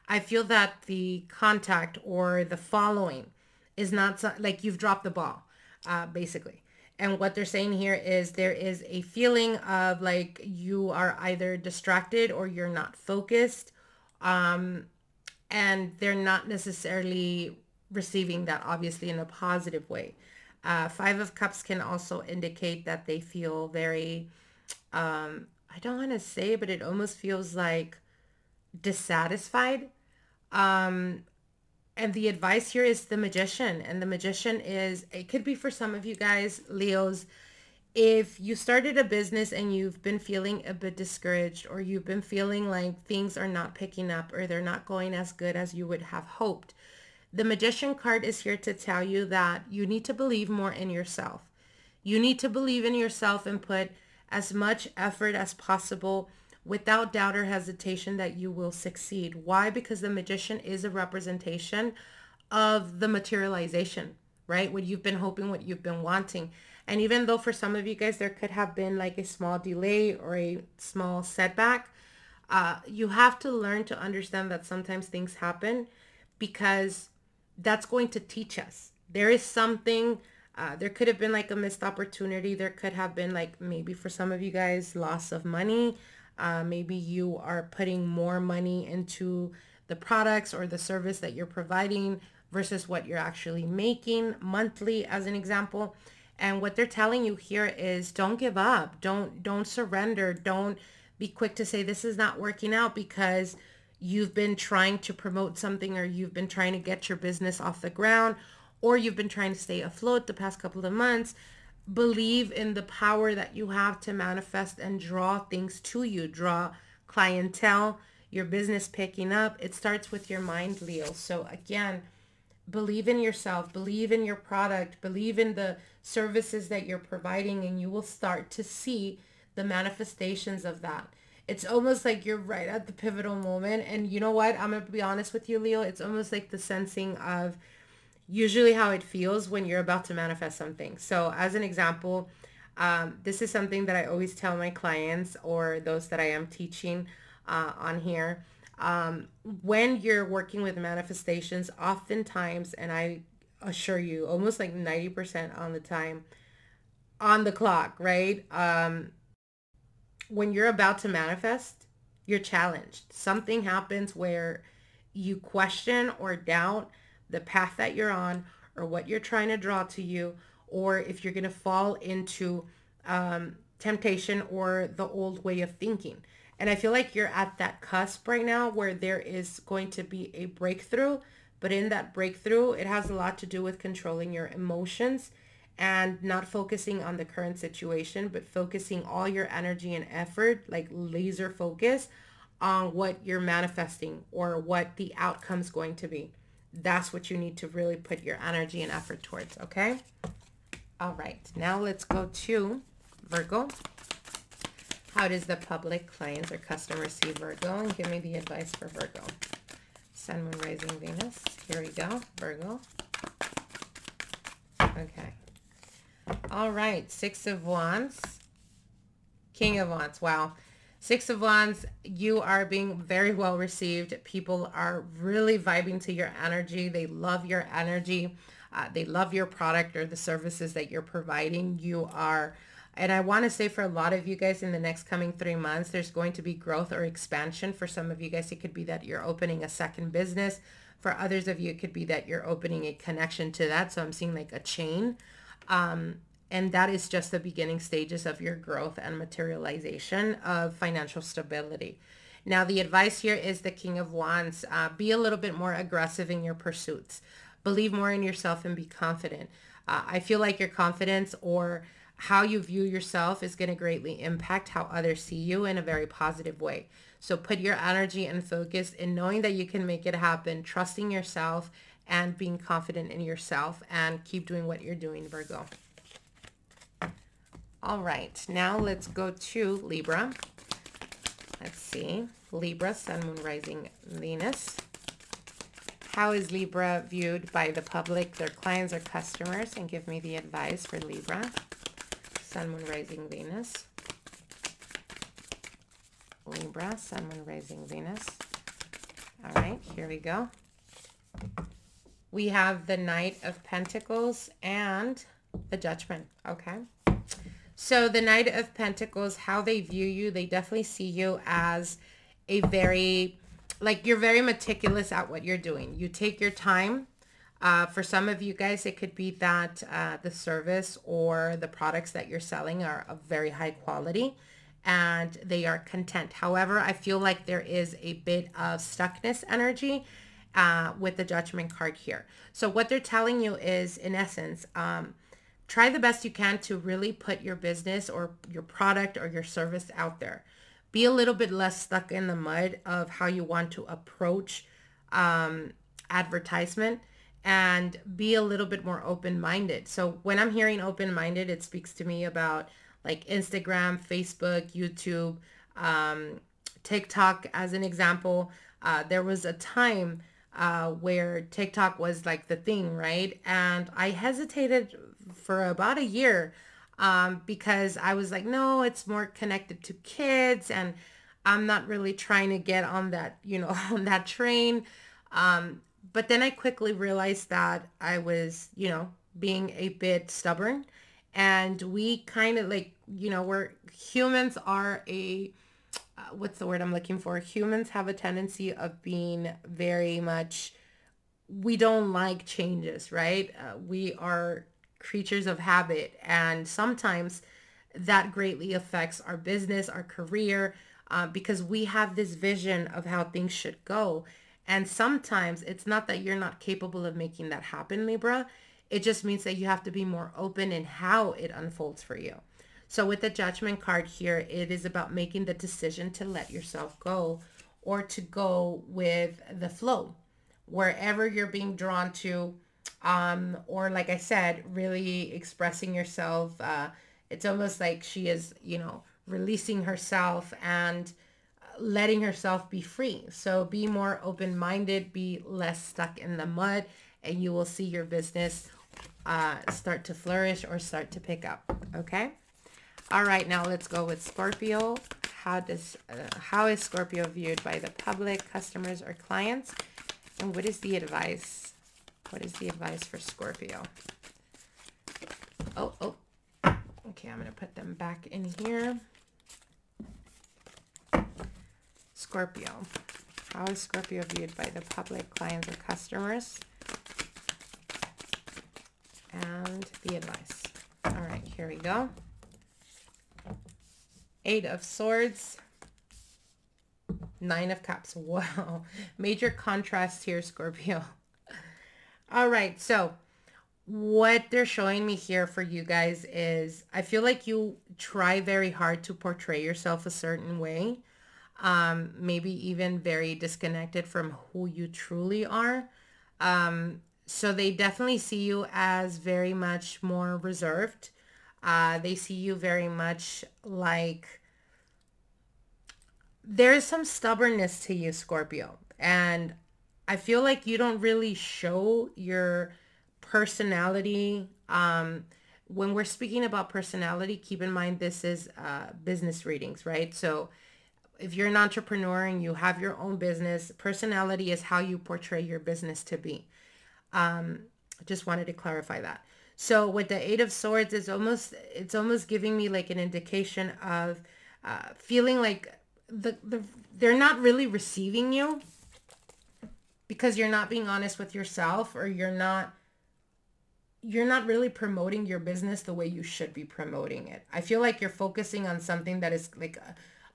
I feel that the contact or the following is not like you've dropped the ball, basically. And what they're saying here is there is a feeling of like you are either distracted or you're not focused, and they're not necessarily receiving that, obviously, in a positive way. Five of Cups can also indicate that they feel very, I don't want to say, but it almost feels like dissatisfied. And the advice here is the Magician. And the Magician is, it could be for some of you guys, Leos, if you started a business and you've been feeling a bit discouraged, or you've been feeling like things are not picking up or they're not going as good as you would have hoped. The Magician card is here to tell you that you need to believe more in yourself. You need to believe in yourself and put as much effort as possible without doubt or hesitation that you will succeed. Why? Because the Magician is a representation of the materialization, right? What you've been hoping, what you've been wanting. And even though for some of you guys, there could have been like a small delay or a small setback, you have to learn to understand that sometimes things happen, because that's going to teach us. There is something, there could have been like a missed opportunity. There could have been like, maybe for some of you guys, loss of money. Maybe you are putting more money into the products or the service that you're providing versus what you're actually making monthly, as an example. And what they're telling you here is don't give up. Don't surrender. Don't be quick to say this is not working out because you've been trying to promote something, or you've been trying to get your business off the ground, or you've been trying to stay afloat the past couple of months. Believe in the power that you have to manifest and draw things to you. Draw clientele, your business picking up. It starts with your mind, Leo. So again, believe in yourself, believe in your product, believe in the services that you're providing, and you will start to see the manifestations of that. It's almost like you're right at the pivotal moment. And you know what? I'm going to be honest with you, Leo. It's almost like the sensing of usually how it feels when you're about to manifest something. So as an example, this is something that I always tell my clients or those that I am teaching on here. When you're working with manifestations, oftentimes, and I assure you, almost like 90% on the time, on the clock, right? When you're about to manifest, you're challenged. Something happens where you question or doubt the path that you're on, or what you're trying to draw to you, or if you're going to fall into temptation or the old way of thinking. And I feel like you're at that cusp right now where there is going to be a breakthrough, but in that breakthrough, it has a lot to do with controlling your emotions and not focusing on the current situation, but focusing all your energy and effort, like laser focus, on what you're manifesting or what the outcome's going to be. That's what you need to really put your energy and effort towards, okay? All right, now let's go to Virgo. How does the public, clients, or customers see Virgo? And give me the advice for Virgo. Sun, Moon, Rising, Venus. Here we go, Virgo. Okay. All right, Six of Wands, King of Wands. Wow. Six of Wands, you are being very well received. People are really vibing to your energy. They love your energy. They love your product or the services that you're providing. You are, and I want to say for a lot of you guys in the next coming 3 months, there's going to be growth or expansion. For some of you guys, it could be that you're opening a second business. For others of you, it could be that you're opening a connection to that. So I'm seeing like a chain. And that is just the beginning stages of your growth and materialization of financial stability. Now, the advice here is the King of Wands. Be a little bit more aggressive in your pursuits. Believe more in yourself and be confident. I feel like your confidence or how you view yourself is going to greatly impact how others see you in a very positive way. So put your energy and focus in knowing that you can make it happen, trusting yourself and being confident in yourself, and keep doing what you're doing, Virgo. All right, now let's go to Libra. Let's see, Libra, Sun, Moon, Rising, Venus. How is Libra viewed by the public, their clients or customers? And give me the advice for Libra, Sun, Moon, Rising, Venus. Libra, Sun, Moon, Rising, Venus. All right, here we go. We have the Knight of Pentacles and the Judgment, okay? So the Knight of Pentacles, how they view you, they definitely see you as a very, like, you're very meticulous at what you're doing. You take your time. For some of you guys, it could be that the service or the products that you're selling are of very high quality and they are content. However, I feel like there is a bit of stuckness energy with the Judgment card here. So what they're telling you is, in essence, try the best you can to really put your business or your product or your service out there. Be a little bit less stuck in the mud of how you want to approach advertisement, and be a little bit more open-minded. So when I'm hearing open-minded, it speaks to me about like Instagram, Facebook, YouTube, TikTok as an example. There was a time where TikTok was like the thing, right? And I hesitated for about a year because I was like, no, it's more connected to kids and I'm not really trying to get on that, you know, on that train. But then I quickly realized that I was, you know, being a bit stubborn, and we kind of like, you know, we're humans are a, what's the word I'm looking for? Humans have a tendency of being very much, we don't like changes, right? We are creatures of habit, and sometimes that greatly affects our business, our career, because we have this vision of how things should go, and sometimes it's not that you're not capable of making that happen, Libra. It just means that you have to be more open in how it unfolds for you. So with the Judgment card here, it is about making the decision to let yourself go or to go with the flow wherever you're being drawn to, or like I said, really expressing yourself. It's almost like she is, you know, releasing herself and letting herself be free. So be more open-minded, be less stuck in the mud, and you will see your business start to flourish or start to pick up, okay? All right, now let's go with Scorpio. How is Scorpio viewed by the public, customers, or clients? And what is the advice? What is the advice for Scorpio? Oh. Okay, I'm going to put them back in here. Scorpio. How is Scorpio viewed by the public, clients, or customers? the advice. All right, here we go. Eight of Swords, Nine of Cups. Wow, major contrast here, Scorpio. All right, so what they're showing me here for you guys is I feel like you try very hard to portray yourself a certain way, maybe even very disconnected from who you truly are. So they definitely see you as very much more reserved. They see you very much like there's some stubbornness to you, Scorpio. And I feel like you don't really show your personality. When we're speaking about personality, keep in mind this is business readings, right? So if you're an entrepreneur and you have your own business, personality is how you portray your business to be. Just wanted to clarify that. So with the Eight of Swords, it's almost giving me like an indication of feeling like they're not really receiving you because you're not being honest with yourself, or you're not really promoting your business the way you should be promoting it. I feel like you're focusing on something that is like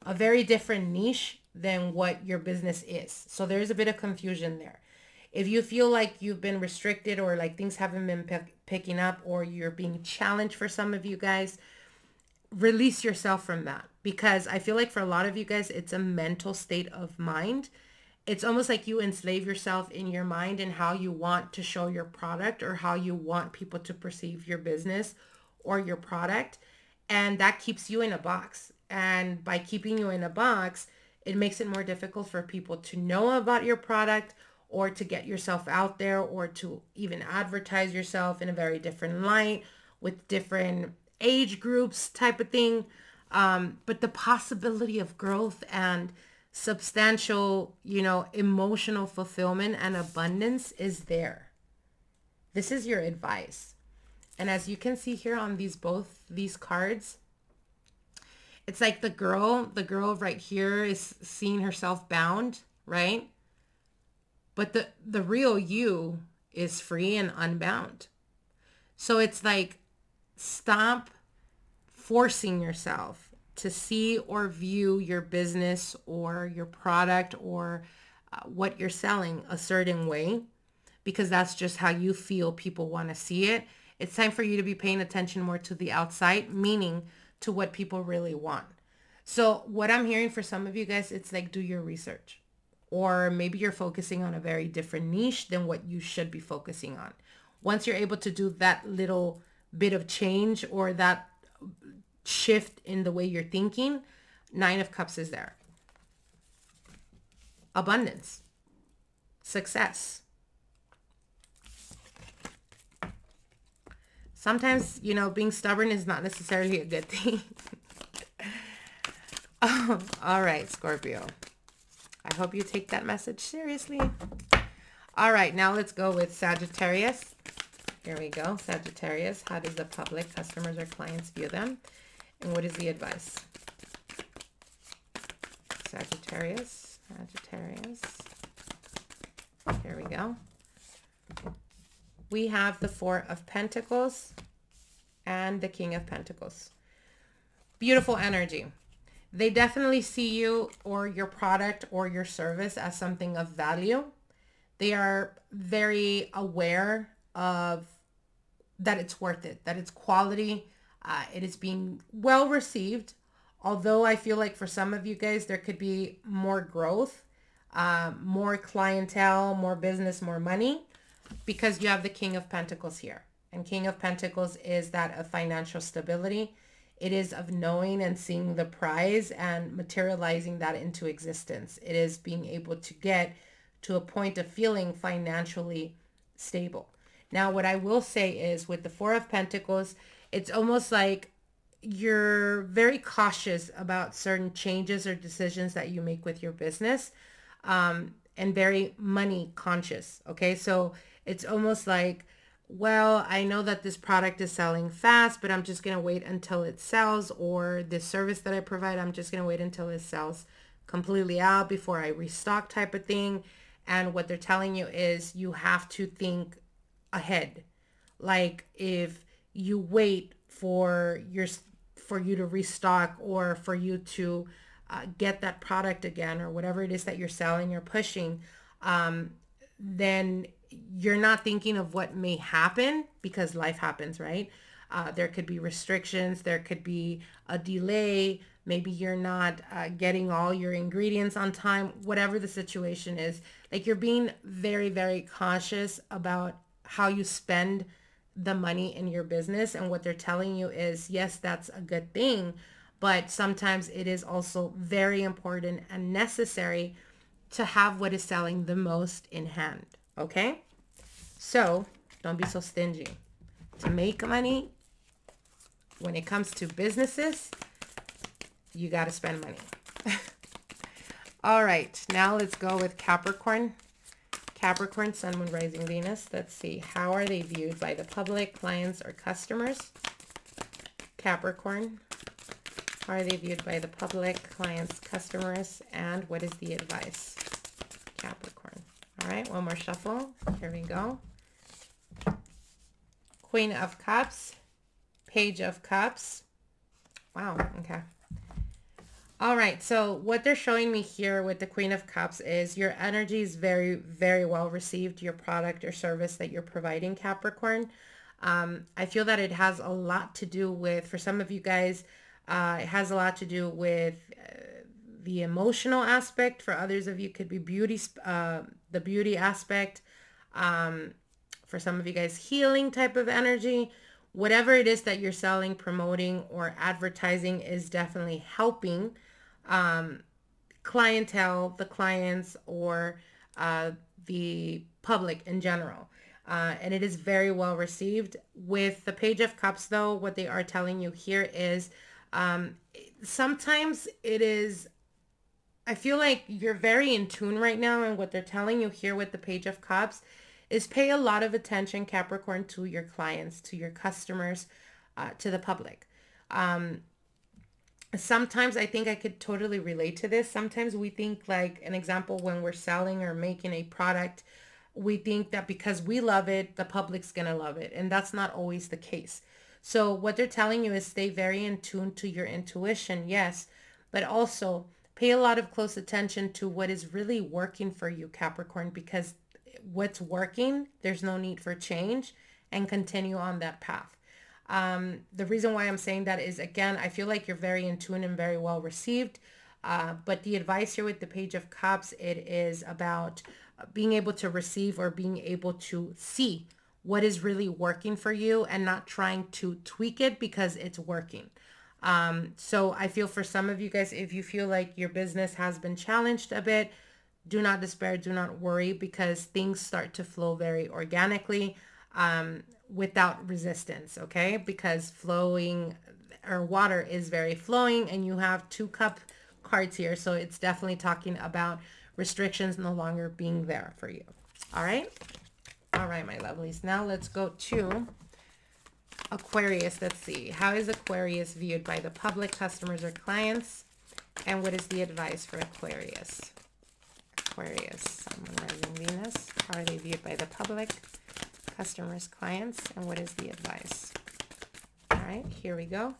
a very different niche than what your business is. So there's a bit of confusion there. If you feel like you've been restricted, or like things haven't been picking up, or you're being challenged, for some of you guys, release yourself from that. Because I feel like for a lot of you guys, it's a mental state of mind. It's almost like you enslave yourself in your mind and how you want to show your product, or how you want people to perceive your business or your product. And that keeps you in a box. And by keeping you in a box, it makes it more difficult for people to know about your product, or to get yourself out there, or to even advertise yourself in a very different light with different age groups type of thing. But the possibility of growth and substantial, you know, emotional fulfillment and abundance is there. This is your advice. And as you can see here on these, both these cards, it's like the girl right here is seeing herself bound, right? But the real you is free and unbound. So it's like, stop forcing yourself to see or view your business or your product or what you're selling a certain way, because that's just how you feel people want to see it. It's time for you to be paying attention more to the outside, meaning to what people really want. So what I'm hearing for some of you guys, it's like, do your research. Or maybe you're focusing on a very different niche than what you should be focusing on. Once you're able to do that little bit of change, or that shift in the way you're thinking, Nine of Cups is there. Abundance, success. Sometimes, you know, being stubborn is not necessarily a good thing. Oh, all right, Scorpio. I hope you take that message seriously. All right, now let's go with Sagittarius. Here we go, Sagittarius. How does the public, customers, or clients view them? And what is the advice? Sagittarius, Sagittarius. Here we go. We have the Four of Pentacles and the King of Pentacles. Beautiful energy. They definitely see you or your product or your service as something of value. They are very aware of that it's worth it, that it's quality. It is being well received. Although I feel like for some of you guys, there could be more growth, more clientele, more business, more money, because you have the King of Pentacles here. And King of Pentacles is that of financial stability. It is of knowing and seeing the prize and materializing that into existence. It is being able to get to a point of feeling financially stable. Now, what I will say is with the Four of Pentacles, it's almost like you're very cautious about certain changes or decisions that you make with your business, and very money conscious. Okay, so it's almost like, well, I know that this product is selling fast, but I'm just going to wait until it sells, or this service that I provide, I'm just going to wait until it sells completely out before I restock type of thing. And what they're telling you is you have to think ahead. Like if you wait for you to restock, or for you to get that product again, or whatever it is that you're selling or pushing, then you're not thinking of what may happen, because life happens, right? There could be restrictions, there could be a delay, maybe you're not getting all your ingredients on time, whatever the situation is. Like, you're being very, very cautious about how you spend the money in your business. And what they're telling you is, yes, that's a good thing, but sometimes it is also very important and necessary to have what is selling the most in hand, okay? So don't be so stingy. To make money, when it comes to businesses, you got to spend money. All right, now let's go with Capricorn. Capricorn, Sun, Moon, Rising, Venus. Let's see, how are they viewed by the public, clients, or customers? Capricorn, how are they viewed by the public, clients, customers, and what is the advice? Capricorn. All right, one more shuffle. Here we go. Queen of Cups, Page of Cups. Wow, okay. All right, so what they're showing me here with the Queen of Cups is your energy is very, very well received, your product or service that you're providing, Capricorn. I feel that it has a lot to do with, for some of you guys, it has a lot to do with the emotional aspect. For others of you, it could be beauty, the beauty aspect. For some of you guys, healing type of energy. Whatever it is that you're selling, promoting, or advertising is definitely helping. Clientele, the clients, or the public in general, and it is very well received. With the Page of Cups, though, what they are telling you here is sometimes it is, I feel like you're very in tune right now, and what they're telling you here with the Page of Cups is pay a lot of attention, Capricorn, to your clients, to your customers, to the public. Sometimes I think I could totally relate to this. Sometimes we think, like, an example, when we're selling or making a product, we think that because we love it, the public's gonna love it. And that's not always the case. So what they're telling you is stay very in tune to your intuition, yes, but also pay a lot of close attention to what is really working for you, Capricorn, because what's working, there's no need for change, and continue on that path. The reason why I'm saying that is, again, I feel like you're very in tune and very well received. But the advice here with the Page of Cups, it is about being able to receive, or being able to see what is really working for you, and not trying to tweak it because it's working. So I feel for some of you guys, if you feel like your business has been challenged a bit, do not despair, do not worry, because things start to flow very organically, without resistance, okay? Because flowing, or water is very flowing, and you have two cup cards here. So it's definitely talking about restrictions no longer being there for you. All right. All right, my lovelies. Now let's go to Aquarius. Let's see. How is Aquarius viewed by the public, customers, or clients? And what is the advice for Aquarius? Aquarius, Sun, Moon, Rising, Venus. How are they viewed by the public, customers, clients, and what is the advice? All right, here we go.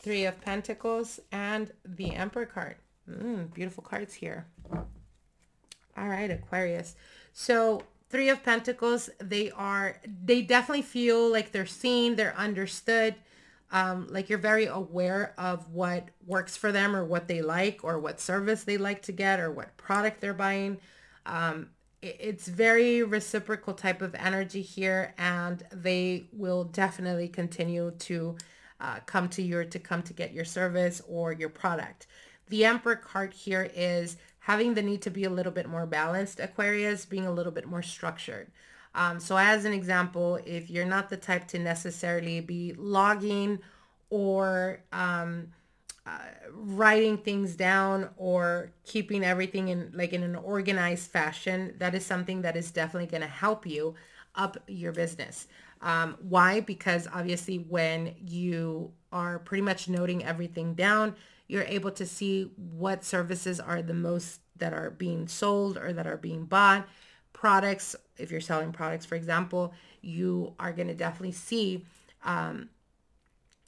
Three of Pentacles and the Emperor card. Beautiful cards here. All right, Aquarius. So Three of Pentacles, they definitely feel like they're seen, they're understood. Like, you're very aware of what works for them, or what they like, or what service they like to get, or what product they're buying. It's very reciprocal type of energy here, and they will definitely continue to come to get your service or your product. The Emperor card here is having the need to be a little bit more balanced, Aquarius, being a little bit more structured. So as an example, if you're not the type to necessarily be logging, or writing things down, or keeping everything in an organized fashion, that is something that is definitely going to help you up your business. Why? Because obviously when you are pretty much noting everything down, you're able to see what services are the most that are being sold, or that are being bought, products, if you're selling products, for example, you are going to definitely see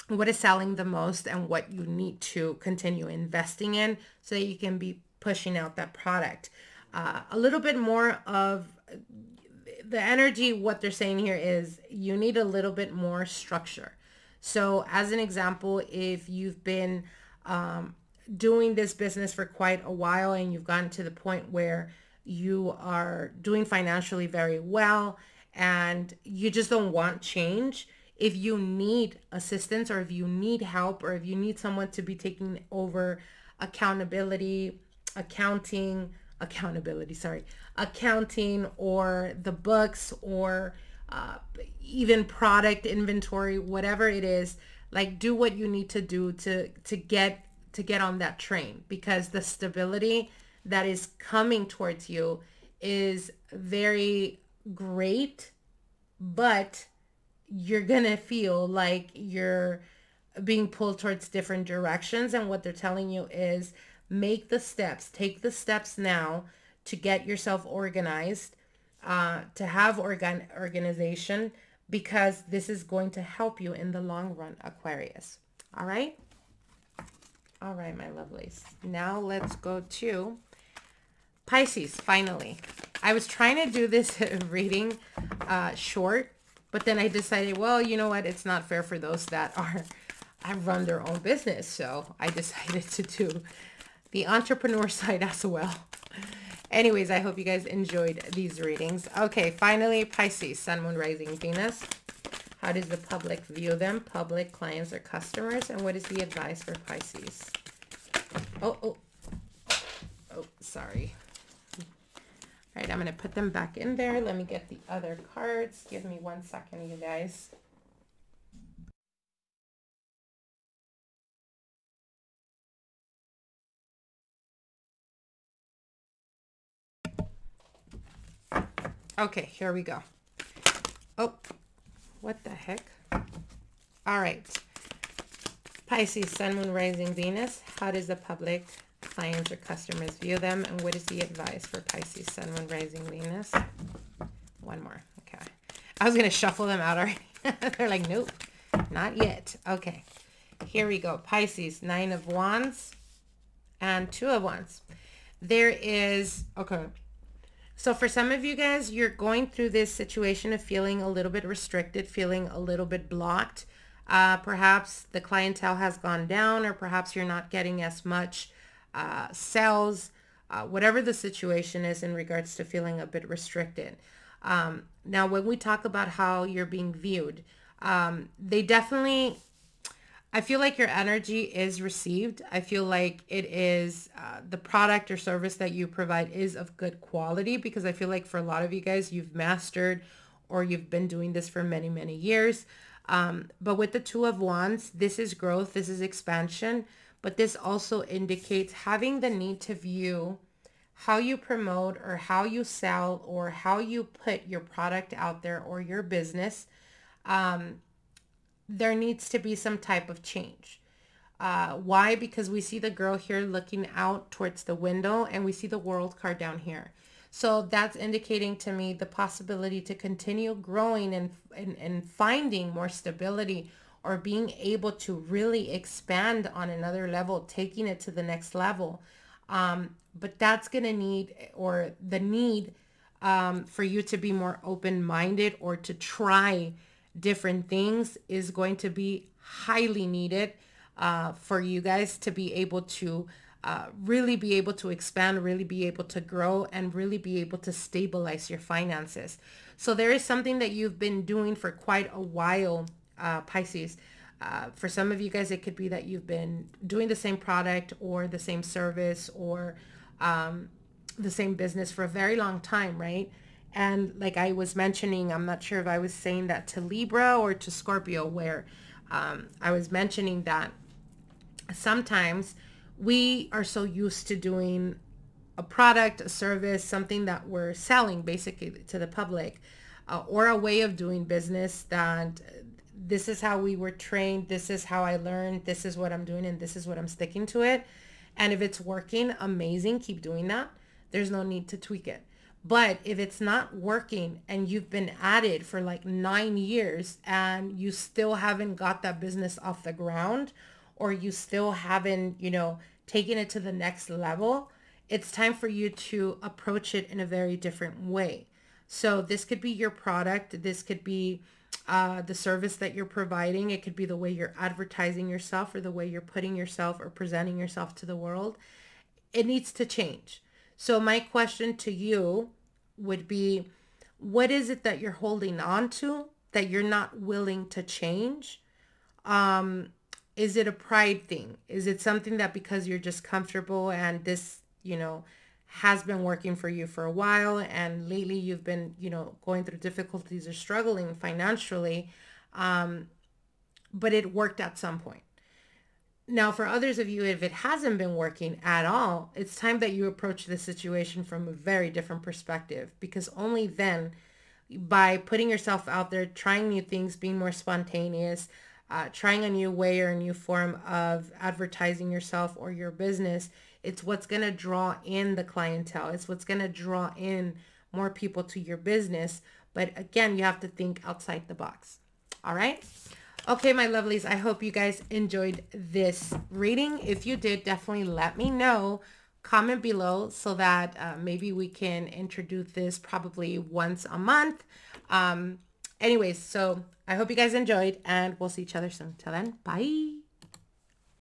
what is selling the most and what you need to continue investing in so that you can be pushing out that product. A little bit more of the energy, what they're saying here is you need a little bit more structure. So as an example, if you've been doing this business for quite a while and you've gotten to the point where you are doing financially very well and you just don't want change, if you need assistance or if you need help or if you need someone to be taking over accounting or the books or even product inventory, whatever it is, like do what you need to do to get on that train, because the stability that is coming towards you is very great, but you're gonna feel like you're being pulled towards different directions. And what they're telling you is make the steps, take the steps now to get yourself organized, to have organization, because this is going to help you in the long run, Aquarius. All right. All right, my lovelies. Now let's go to Pisces, finally. I was trying to do this reading short, but then I decided, well, you know what? It's not fair for those that run their own business. So I decided to do the entrepreneur side as well. Anyways, I hope you guys enjoyed these readings. Okay, finally, Pisces, Sun, Moon, Rising, Venus. How does the public view them? Public, clients, or customers? And what is the advice for Pisces? Oh, sorry. All right, I'm going to put them back in there. Let me get the other cards. Give me one second, you guys. Okay, here we go. Oh, what the heck? All right. Pisces, Sun, Moon, Rising, Venus. How does the public, clients, or customers view them? And what is the advice for Pisces, Sun, Moon, Rising, Venus? One more. Okay. I was going to shuffle them out already. They're like, nope, not yet. Okay. Here we go. Pisces, 9 of Wands and 2 of Wands. There is... Okay. So for some of you guys, you're going through this situation of feeling a little bit restricted, feeling a little bit blocked. Perhaps the clientele has gone down, or perhaps you're not getting as much sales, whatever the situation is in regards to feeling a bit restricted. Now, when we talk about how you're being viewed, they definitely, I feel like your energy is received. I feel like it is the product or service that you provide is of good quality, because I feel like for a lot of you guys, you've mastered or you've been doing this for many, many years. But with the 2 of Wands, this is growth, this is expansion, but this also indicates having the need to view how you promote or how you sell or how you put your product out there or your business. There needs to be some type of change. Why? Because we see the girl here looking out towards the window, and we see the World card down here. So that's indicating to me the possibility to continue growing and finding more stability, or being able to really expand on another level, taking it to the next level. But that's going to need, or the need for you to be more open-minded or to try different things is going to be highly needed for you guys to be able to really be able to expand, really be able to grow, and really be able to stabilize your finances. So there is something that you've been doing for quite a while, Pisces. For some of you guys, it could be that you've been doing the same product or the same service or the same business for a very long time, right? And like I was mentioning, I'm not sure if I was saying that to Libra or to Scorpio, where I was mentioning that sometimes we are so used to doing a product, a service, something that we're selling basically to the public, or a way of doing business that this is how we were trained, this is how I learned, this is what I'm doing, and this is what I'm sticking to it. And if it's working, amazing, keep doing that. There's no need to tweak it. But if it's not working and you've been at it for like 9 years and you still haven't got that business off the ground, or you still haven't, you know, taken it to the next level, it's time for you to approach it in a very different way. So this could be your product. This could be the service that you're providing. It could be the way you're advertising yourself or the way you're putting yourself or presenting yourself to the world. It needs to change. So my question to you would be, what is it that you're holding on to that you're not willing to change? Is it a pride thing? Is it something that because you're just comfortable and this, you know, has been working for you for a while, and lately you've been, you know, going through difficulties or struggling financially, but it worked at some point? Now, for others of you, if it hasn't been working at all, it's time that you approach the situation from a very different perspective, because only then, by putting yourself out there, trying new things, being more spontaneous, trying a new way or a new form of advertising yourself or your business, it's what's going to draw in the clientele. It's what's going to draw in more people to your business. But again, you have to think outside the box. All right. Okay, my lovelies, I hope you guys enjoyed this reading. If you did, definitely let me know. Comment below so that maybe we can introduce this probably once a month. Anyways, so I hope you guys enjoyed, and we'll see each other soon. Till then, bye.